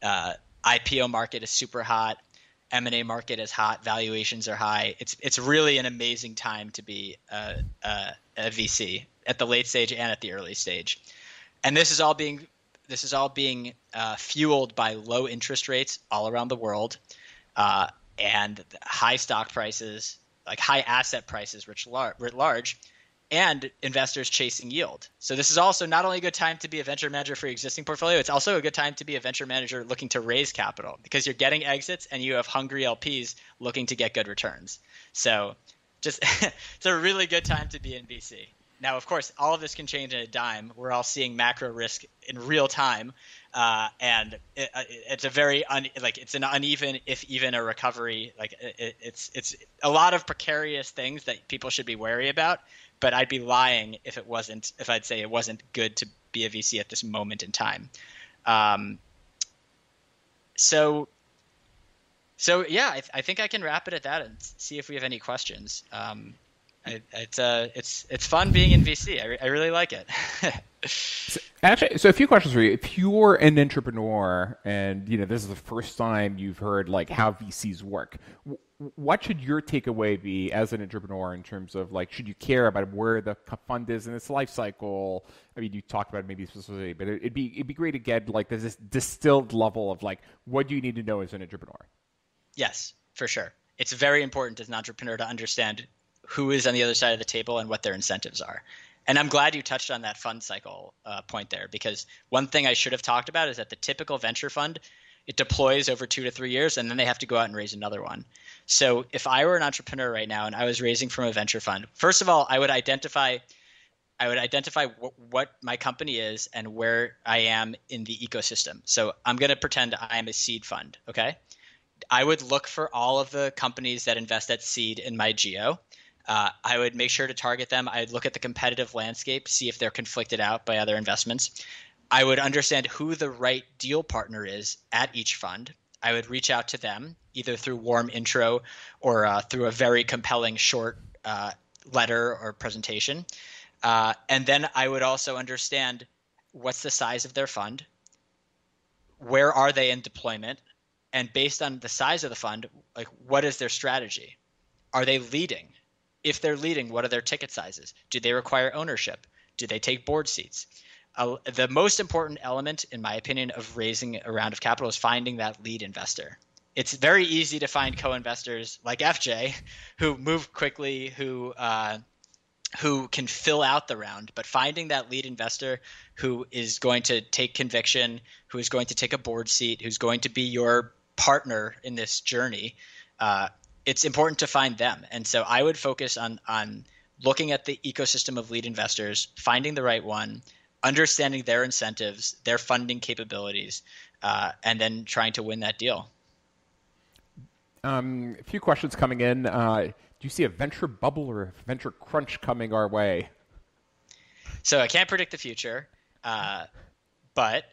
uh, I P O market is super hot, M and A market is hot, valuations are high. It's it's really an amazing time to be a, a, a V C at the late stage and at the early stage, and this is all being this is all being uh, fueled by low interest rates all around the world, uh, and high stock prices, like high asset prices, writ large, writ large, and investors chasing yield. So this is also not only a good time to be a venture manager for your existing portfolio, it's also a good time to be a venture manager looking to raise capital because you're getting exits and you have hungry L Ps looking to get good returns. So just it's a really good time to be in V C. Now, of course, all of this can change in a dime. We're all seeing macro risk in real time. Uh, and it, it's a very un, like it's an uneven, if even a recovery. Like it, it's it's a lot of precarious things that people should be wary about. But I'd be lying if it wasn't if I'd say it wasn't good to be a V C at this moment in time. Um, so, so yeah, I, I think I can wrap it at that and see if we have any questions. Um, I, it's uh, it's it's fun being in V C. I, re I really like it. So, actually, so a few questions for you. If you're an entrepreneur and you know this is the first time you've heard like how V Cs work, what should your takeaway be as an entrepreneur in terms of like should you care about where the fund is in its life cycle? I mean, you talked about it maybe specifically, but it'd be it'd be great to get like this distilled level of like what do you need to know as an entrepreneur? Yes, for sure. It's very important as an entrepreneur to understand who is on the other side of the table and what their incentives are. And I'm glad you touched on that fund cycle uh, point there, because one thing I should have talked about is that the typical venture fund, it deploys over two to three years and then they have to go out and raise another one. So if I were an entrepreneur right now and I was raising from a venture fund, first of all, I would identify I would identify wh what my company is and where I am in the ecosystem. So I'm going to pretend I am a seed fund, okay? I would look for all of the companies that invest at seed in my geo. Uh, I would make sure to target them. I'd look at the competitive landscape, see if they're conflicted out by other investments. I would understand who the right deal partner is at each fund. I would reach out to them either through warm intro or uh, through a very compelling short uh, letter or presentation. Uh, and then I would also understand what's the size of their fund, where are they in deployment, and based on the size of the fund, like what is their strategy? Are they leading? If they're leading, what are their ticket sizes? Do they require ownership? Do they take board seats? Uh, the most important element, in my opinion, of raising a round of capital is finding that lead investor. It's very easy to find co-investors like F J who move quickly, who uh, who can fill out the round. But finding that lead investor who is going to take conviction, who is going to take a board seat, who's going to be your partner in this journey, uh, it's important to find them. And so I would focus on on looking at the ecosystem of lead investors, finding the right one, understanding their incentives, their funding capabilities, uh, and then trying to win that deal. Um, a few questions coming in. Uh, do you see a venture bubble or a venture crunch coming our way? So I can't predict the future, uh, but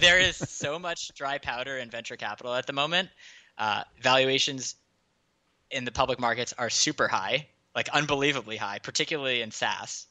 there is so much dry powder in venture capital at the moment. Uh, valuations in the public markets are super high, like unbelievably high, particularly in SaaS.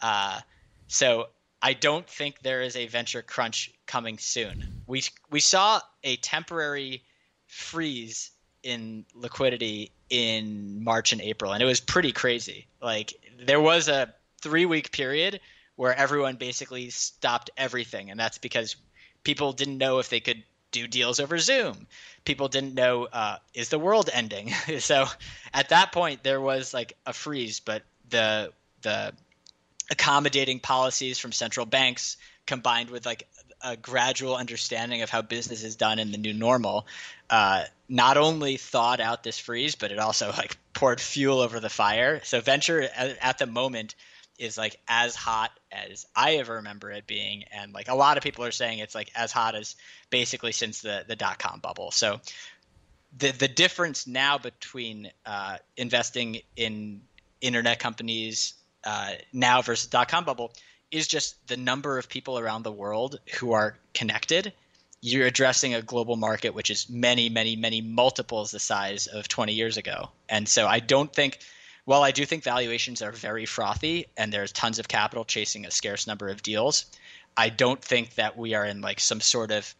Uh, so I don't think there is a venture crunch coming soon. We, we saw a temporary freeze in liquidity in March and April, and it was pretty crazy. Like there was a three-week period where everyone basically stopped everything, and that's because people didn't know if they could do deals over Zoom. People didn't know, uh, is the world ending? So at that point there was like a freeze, but the, the accommodating policies from central banks combined with like a gradual understanding of how business is done in the new normal, uh, not only thawed out this freeze, but it also like poured fuel over the fire. So venture at, at the moment is like as hot as I ever remember it being, and like a lot of people are saying it's like as hot as basically since the the dot com bubble. So the the difference now between uh, investing in internet companies uh, now versus dot com bubble is just the number of people around the world who are connected. You're addressing a global market which is many, many, many multiples the size of twenty years ago, and so I don't think. While I do think valuations are very frothy and there's tons of capital chasing a scarce number of deals, I don't think that we are in like some sort of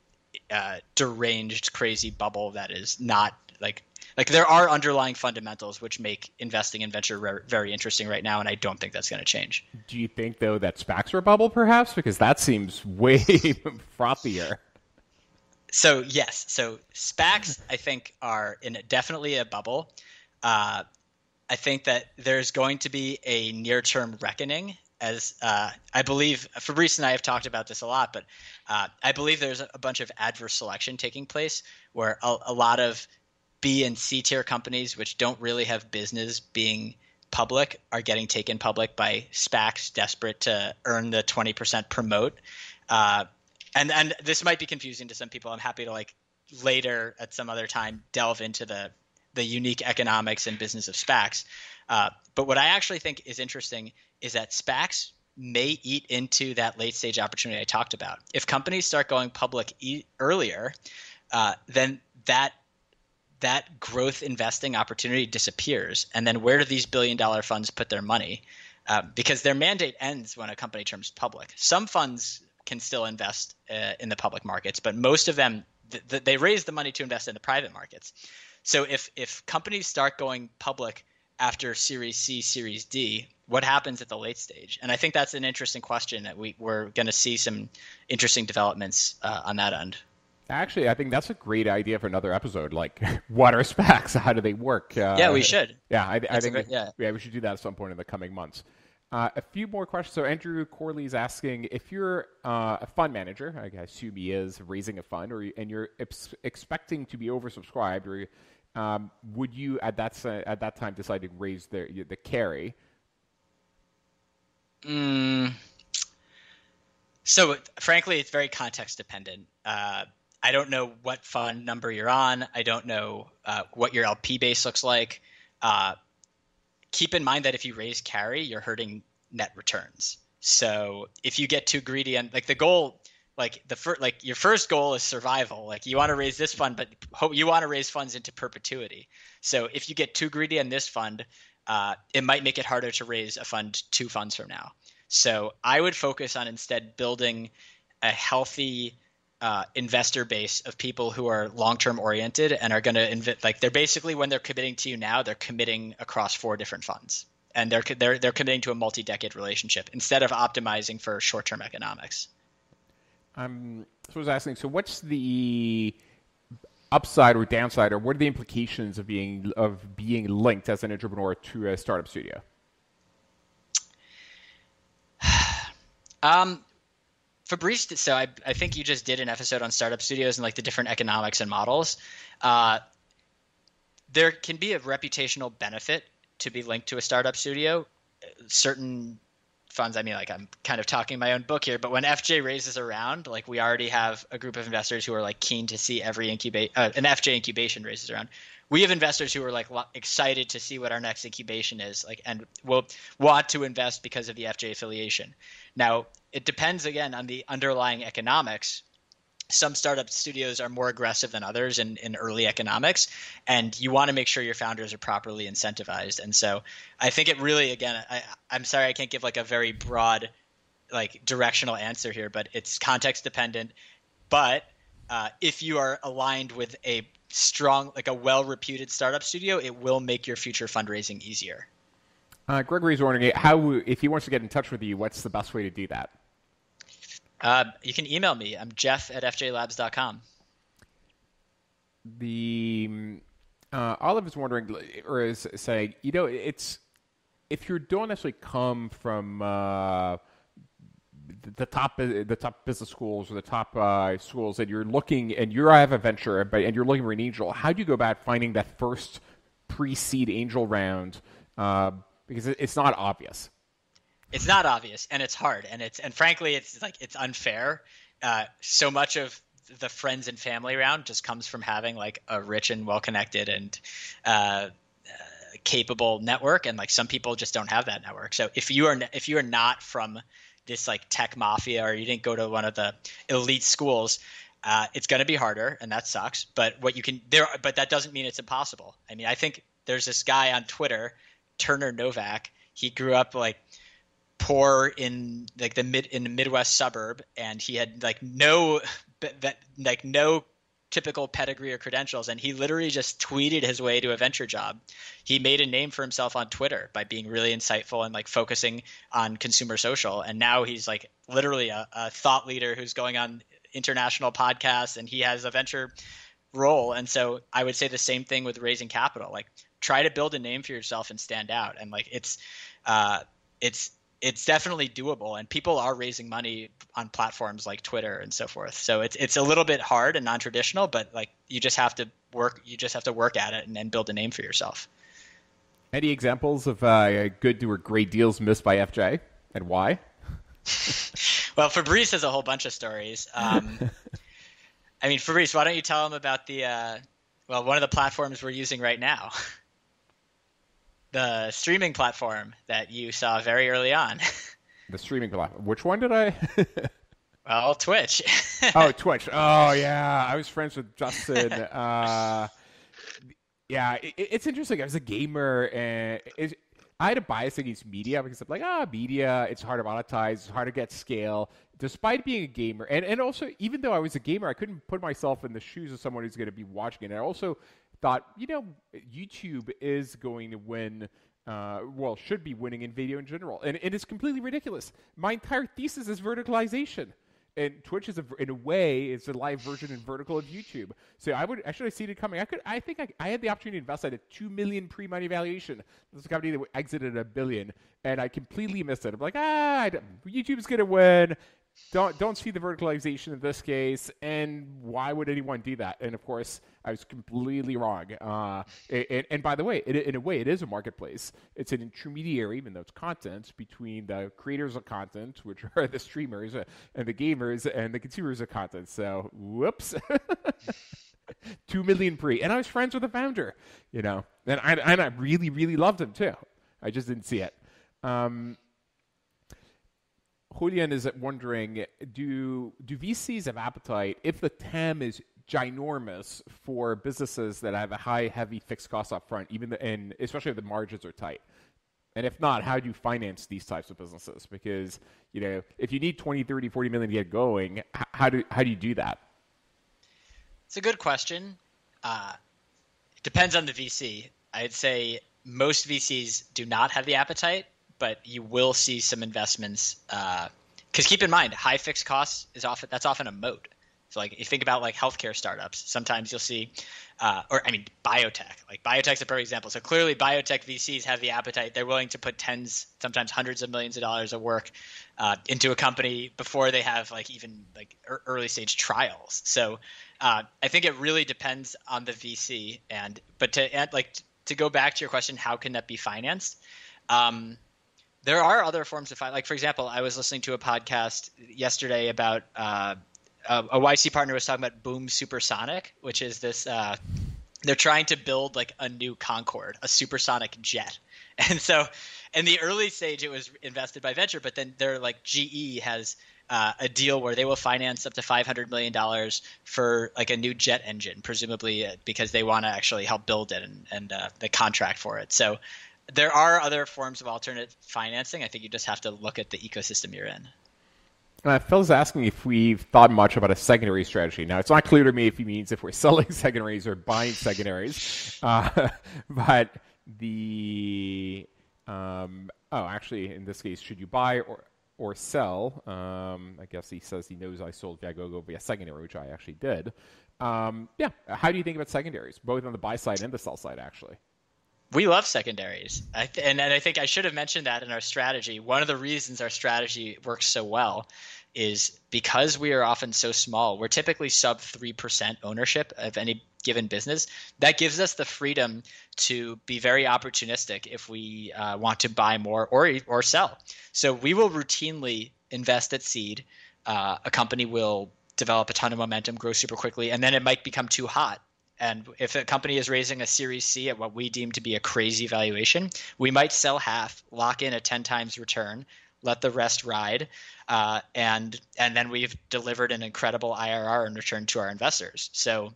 uh, deranged, crazy bubble that is not like like there are underlying fundamentals which make investing in venture very interesting right now, and I don't think that's going to change. Do you think though that SPACs are a bubble perhaps? Because that seems way frothier. So yes, so SPACs I think are in a, definitely a bubble. Uh, I think that there's going to be a near-term reckoning as uh, I believe Fabrice and I have talked about this a lot, but uh, I believe there's a bunch of adverse selection taking place where a, a lot of B and C tier companies, which don't really have business being public, are getting taken public by SPACs desperate to earn the twenty percent promote. Uh, and and this might be confusing to some people. I'm happy to like later at some other time delve into the the unique economics and business of SPACs. Uh, but what I actually think is interesting is that SPACs may eat into that late stage opportunity I talked about. If companies start going public e- earlier, uh, then that that growth investing opportunity disappears. And then where do these billion dollar funds put their money? Uh, because their mandate ends when a company turns public. Some funds can still invest uh, in the public markets, but most of them, th- th- they raise the money to invest in the private markets. So if if companies start going public after Series C, Series D, what happens at the late stage? And I think that's an interesting question that we, we're going to see some interesting developments uh, on that end. Actually, I think that's a great idea for another episode. Like, what are SPACs? How do they work? Uh, yeah, we should. Yeah, I, I think great, yeah. yeah, we should do that at some point in the coming months. Uh, a few more questions. So Andrew Corley is asking, if you're uh, a fund manager, I assume he is, raising a fund, or and you're ex- expecting to be oversubscribed, or um, would you at that at that time decide to raise the the carry? Mm. So frankly, it's very context dependent. Uh, I don't know what fund number you're on. I don't know uh, what your L P base looks like. Uh, Keep in mind that if you raise carry, you're hurting net returns. So if you get too greedy, and like the goal, like the first, like your first goal is survival. Like you want to raise this fund, but hope you want to raise funds into perpetuity. So if you get too greedy on this fund, uh, it might make it harder to raise a fund two funds from now. So I would focus on instead building a healthy uh, investor base of people who are long-term oriented and are going to invest. Like they're basically, when they're committing to you now, they're committing across four different funds, and they're they're they're committing to a multi-decade relationship instead of optimizing for short-term economics. Um, so I was asking, so what's the upside or downside, or what are the implications of being of being linked as an entrepreneur to a startup studio? um. Fabrice, so I, I think you just did an episode on startup studios and like the different economics and models. Uh, there can be a reputational benefit to be linked to a startup studio. Certain funds, I mean, like I'm kind of talking my own book here, but when F J raises a round, like we already have a group of investors who are like keen to see every incubate uh, an F J incubation raises around. We have investors who are like excited to see what our next incubation is, like, and will want to invest because of the F J affiliation. Now, it depends again on the underlying economics. Some startup studios are more aggressive than others in, in early economics, and you want to make sure your founders are properly incentivized. And so I think it really, again, I, I'm sorry I can't give like a very broad, like directional answer here, but it's context dependent. But uh, if you are aligned with a strong, like a well-reputed startup studio, it will make your future fundraising easier. Uh, Gregory's wondering how, if he wants to get in touch with you, what's the best way to do that? Uh, you can email me. I'm Jeff at f j labs dot com. The uh, Olive is wondering, or is saying, you know, it's if you don't necessarily come from uh, the top, the top business schools or the top uh, schools, and you're looking, and you have a venture, but and you're looking for an angel. How do you go about finding that first pre-seed angel round? Uh, because it's not obvious. It's not obvious, and it's hard, and it's and frankly, it's like it's unfair. Uh, so much of the friends and family round just comes from having like a rich and well-connected and uh, uh, capable network, and like some people just don't have that network. So if you are if you are not from this like tech mafia, or you didn't go to one of the elite schools, uh, it's going to be harder, and that sucks. But what you can there, but that doesn't mean it's impossible. I mean, I think there's this guy on Twitter, Turner Novak. He grew up like poor in like the mid in the Midwest suburb, and he had like no that like no typical pedigree or credentials, and he literally just tweeted his way to a venture job. He made a name for himself on Twitter by being really insightful and like focusing on consumer social, and now he's like literally a, a thought leader who's going on international podcasts, and he has a venture role. And so I would say the same thing with raising capital. Like try to build a name for yourself and stand out, and like it's uh it's it's definitely doable, and people are raising money on platforms like Twitter and so forth. So it's it's a little bit hard and non-traditional, but like you just have to work you just have to work at it and then build a name for yourself. Any examples of uh, good or great deals missed by F J and why? Well, Fabrice has a whole bunch of stories. Um, I mean, Fabrice, why don't you tell him about the uh, – well, one of the platforms we're using right now, the streaming platform that you saw very early on. The streaming platform. Which one did I – Well, Twitch. oh, Twitch. Oh, yeah. I was friends with Justin. Uh, yeah, it, it's interesting. I was a gamer, and it, I had a bias against media because I'm like, ah, media, it's hard to monetize, it's hard to get scale, despite being a gamer. And, and also, even though I was a gamer, I couldn't put myself in the shoes of someone who's going to be watching it. And I also thought, you know, YouTube is going to win. Uh, well, should be winning in video in general. And it is completely ridiculous. My entire thesis is verticalization. And Twitch is, a, in a way, it's a live version and vertical of YouTube. So I would, I should have seen it coming. I could, I think I, I had the opportunity to invest at a two million pre-money valuation. This company that exited at a billion, and I completely missed it. I'm like, ah, YouTube's gonna win. Don't don't see the verticalization in this case. And why would anyone do that? And of course, I was completely wrong. Uh, and, and by the way, it, in a way, it is a marketplace. It's an intermediary, even though it's content, between the creators of content, which are the streamers and the gamers, and the consumers of content. So, whoops, two million pre. And I was friends with the founder, you know, and I and I really really loved him too. I just didn't see it. Um, Julian is wondering, do do V Cs have appetite if the T A M is ginormous for businesses that have a high, heavy fixed cost up front, even the, and especially if the margins are tight? And if not, how do you finance these types of businesses? Because, you know, if you need twenty, thirty, forty million to get going, how do how do you do that? It's a good question. Uh, it depends on the V C. I'd say most V Cs do not have the appetite, but you will see some investments. Because uh, keep in mind, high fixed costs is often that's often a moat. So like you think about like healthcare startups, sometimes you'll see uh, – or I mean biotech. Like biotech's a perfect example. So clearly biotech V Cs have the appetite. They're willing to put tens, sometimes hundreds of millions of dollars of work uh, into a company before they have like even like early stage trials. So uh, I think it really depends on the V C. And but to add, like to go back to your question, how can that be financed? Um, there are other forms of – like for example, I was listening to a podcast yesterday about uh, – Uh, a Y C partner was talking about Boom Supersonic, which is this uh, – they're trying to build like a new Concorde, a supersonic jet. And so in the early stage, it was invested by venture, but then they're like G E has uh, a deal where they will finance up to five hundred million dollars for like a new jet engine, presumably because they want to actually help build it and, and uh, the contract for it. So there are other forms of alternate financing. I think you just have to look at the ecosystem you're in. Uh, Phil's asking if we've thought much about a secondary strategy. Now, it's not clear to me if he means if we're selling secondaries or buying secondaries. Uh, but the um, – oh, actually, in this case, should you buy or or sell? Um, I guess he says he knows I sold Viagogo via secondary, which I actually did. Um, yeah. How do you think about secondaries, both on the buy side and the sell side, actually? We love secondaries, I th- and, and I think I should have mentioned that in our strategy. One of the reasons our strategy works so well is because we are often so small. We're typically sub three percent ownership of any given business. That gives us the freedom to be very opportunistic if we uh, want to buy more or or sell. So we will routinely invest at seed. Uh, a company will develop a ton of momentum, grow super quickly, and then it might become too hot. And if a company is raising a Series C at what we deem to be a crazy valuation, we might sell half, lock in a ten times return, let the rest ride, uh, and and then we've delivered an incredible I R R in return to our investors. So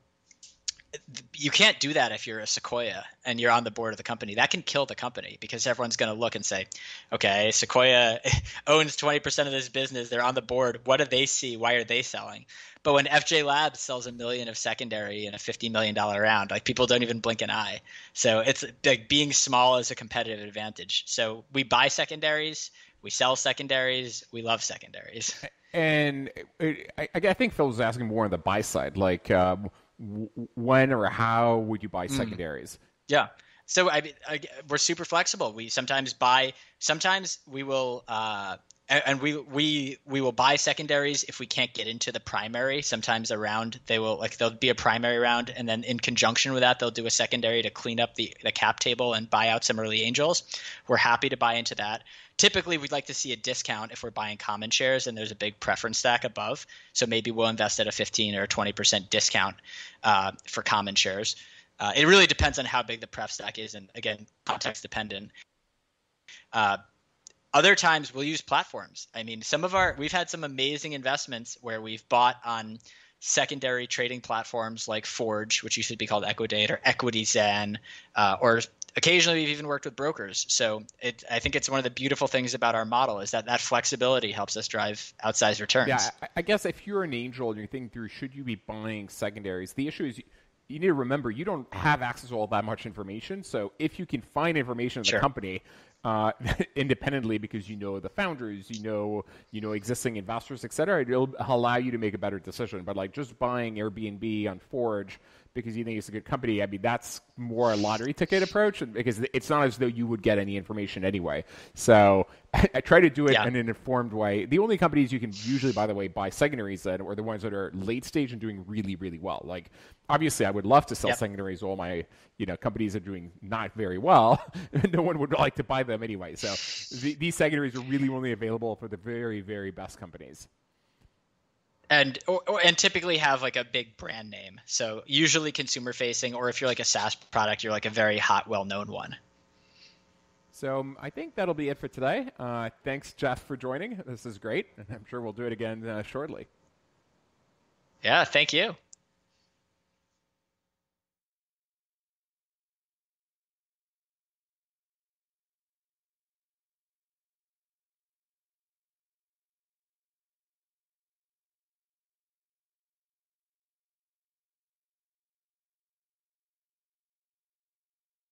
you can't do that if you're a Sequoia and you're on the board of the company. That can kill the company because everyone's going to look and say, okay, Sequoia owns twenty percent of this business. They're on the board. What do they see? Why are they selling? But when F J Labs sells a million of secondary in a fifty million dollars round, like people don't even blink an eye. So it's like being small is a competitive advantage. So we buy secondaries, we sell secondaries, we love secondaries. And I, I think Phil was asking more on the buy side, like um, when or how would you buy secondaries? Mm. Yeah. So I, I, we're super flexible. We sometimes buy – sometimes we will uh, – and we we we will buy secondaries if we can't get into the primary. Sometimes a round they will like there'll be a primary round, and then in conjunction with that they'll do a secondary to clean up the, the cap table and buy out some early angels. We're happy to buy into that. Typically we'd like to see a discount if we're buying common shares and there's a big preference stack above. So maybe we'll invest at a fifteen or twenty percent discount uh, for common shares. Uh, it really depends on how big the pref stack is, and again, context dependent. Uh, Other times we'll use platforms. I mean, some of our we've had some amazing investments where we've bought on secondary trading platforms like Forge, which used to be called Equidate, or EquityZen, uh, or occasionally we've even worked with brokers. So it, I think it's one of the beautiful things about our model is that that flexibility helps us drive outsized returns. Yeah, I guess if you're an angel and you're thinking through, should you be buying secondaries? The issue is you, you need to remember you don't have access to all that much information. So if you can find information in the sure. company Uh, independently, because you know the founders, you know you know existing investors, et cetera, it'll allow you to make a better decision. But like just buying Airbnb on Forge because you think it's a good company, I mean, that's more a lottery ticket approach, because it's not as though you would get any information anyway. So I, I try to do it yeah. in an informed way. The only companies you can usually, by the way, buy secondaries then are the ones that are late stage and doing really, really well. Like, obviously, I would love to sell yep. secondaries. All my you know companies are doing not very well. No one would like to buy them anyway. So the, these secondaries are really only available for the very, very best companies. And or, or, and typically have like a big brand name. So usually consumer facing, or if you're like a SaaS product, you're like a very hot, well-known one. So um, I think that'll be it for today. Uh, thanks, Jeff, for joining. This is great. And I'm sure we'll do it again uh, shortly. Yeah, thank you.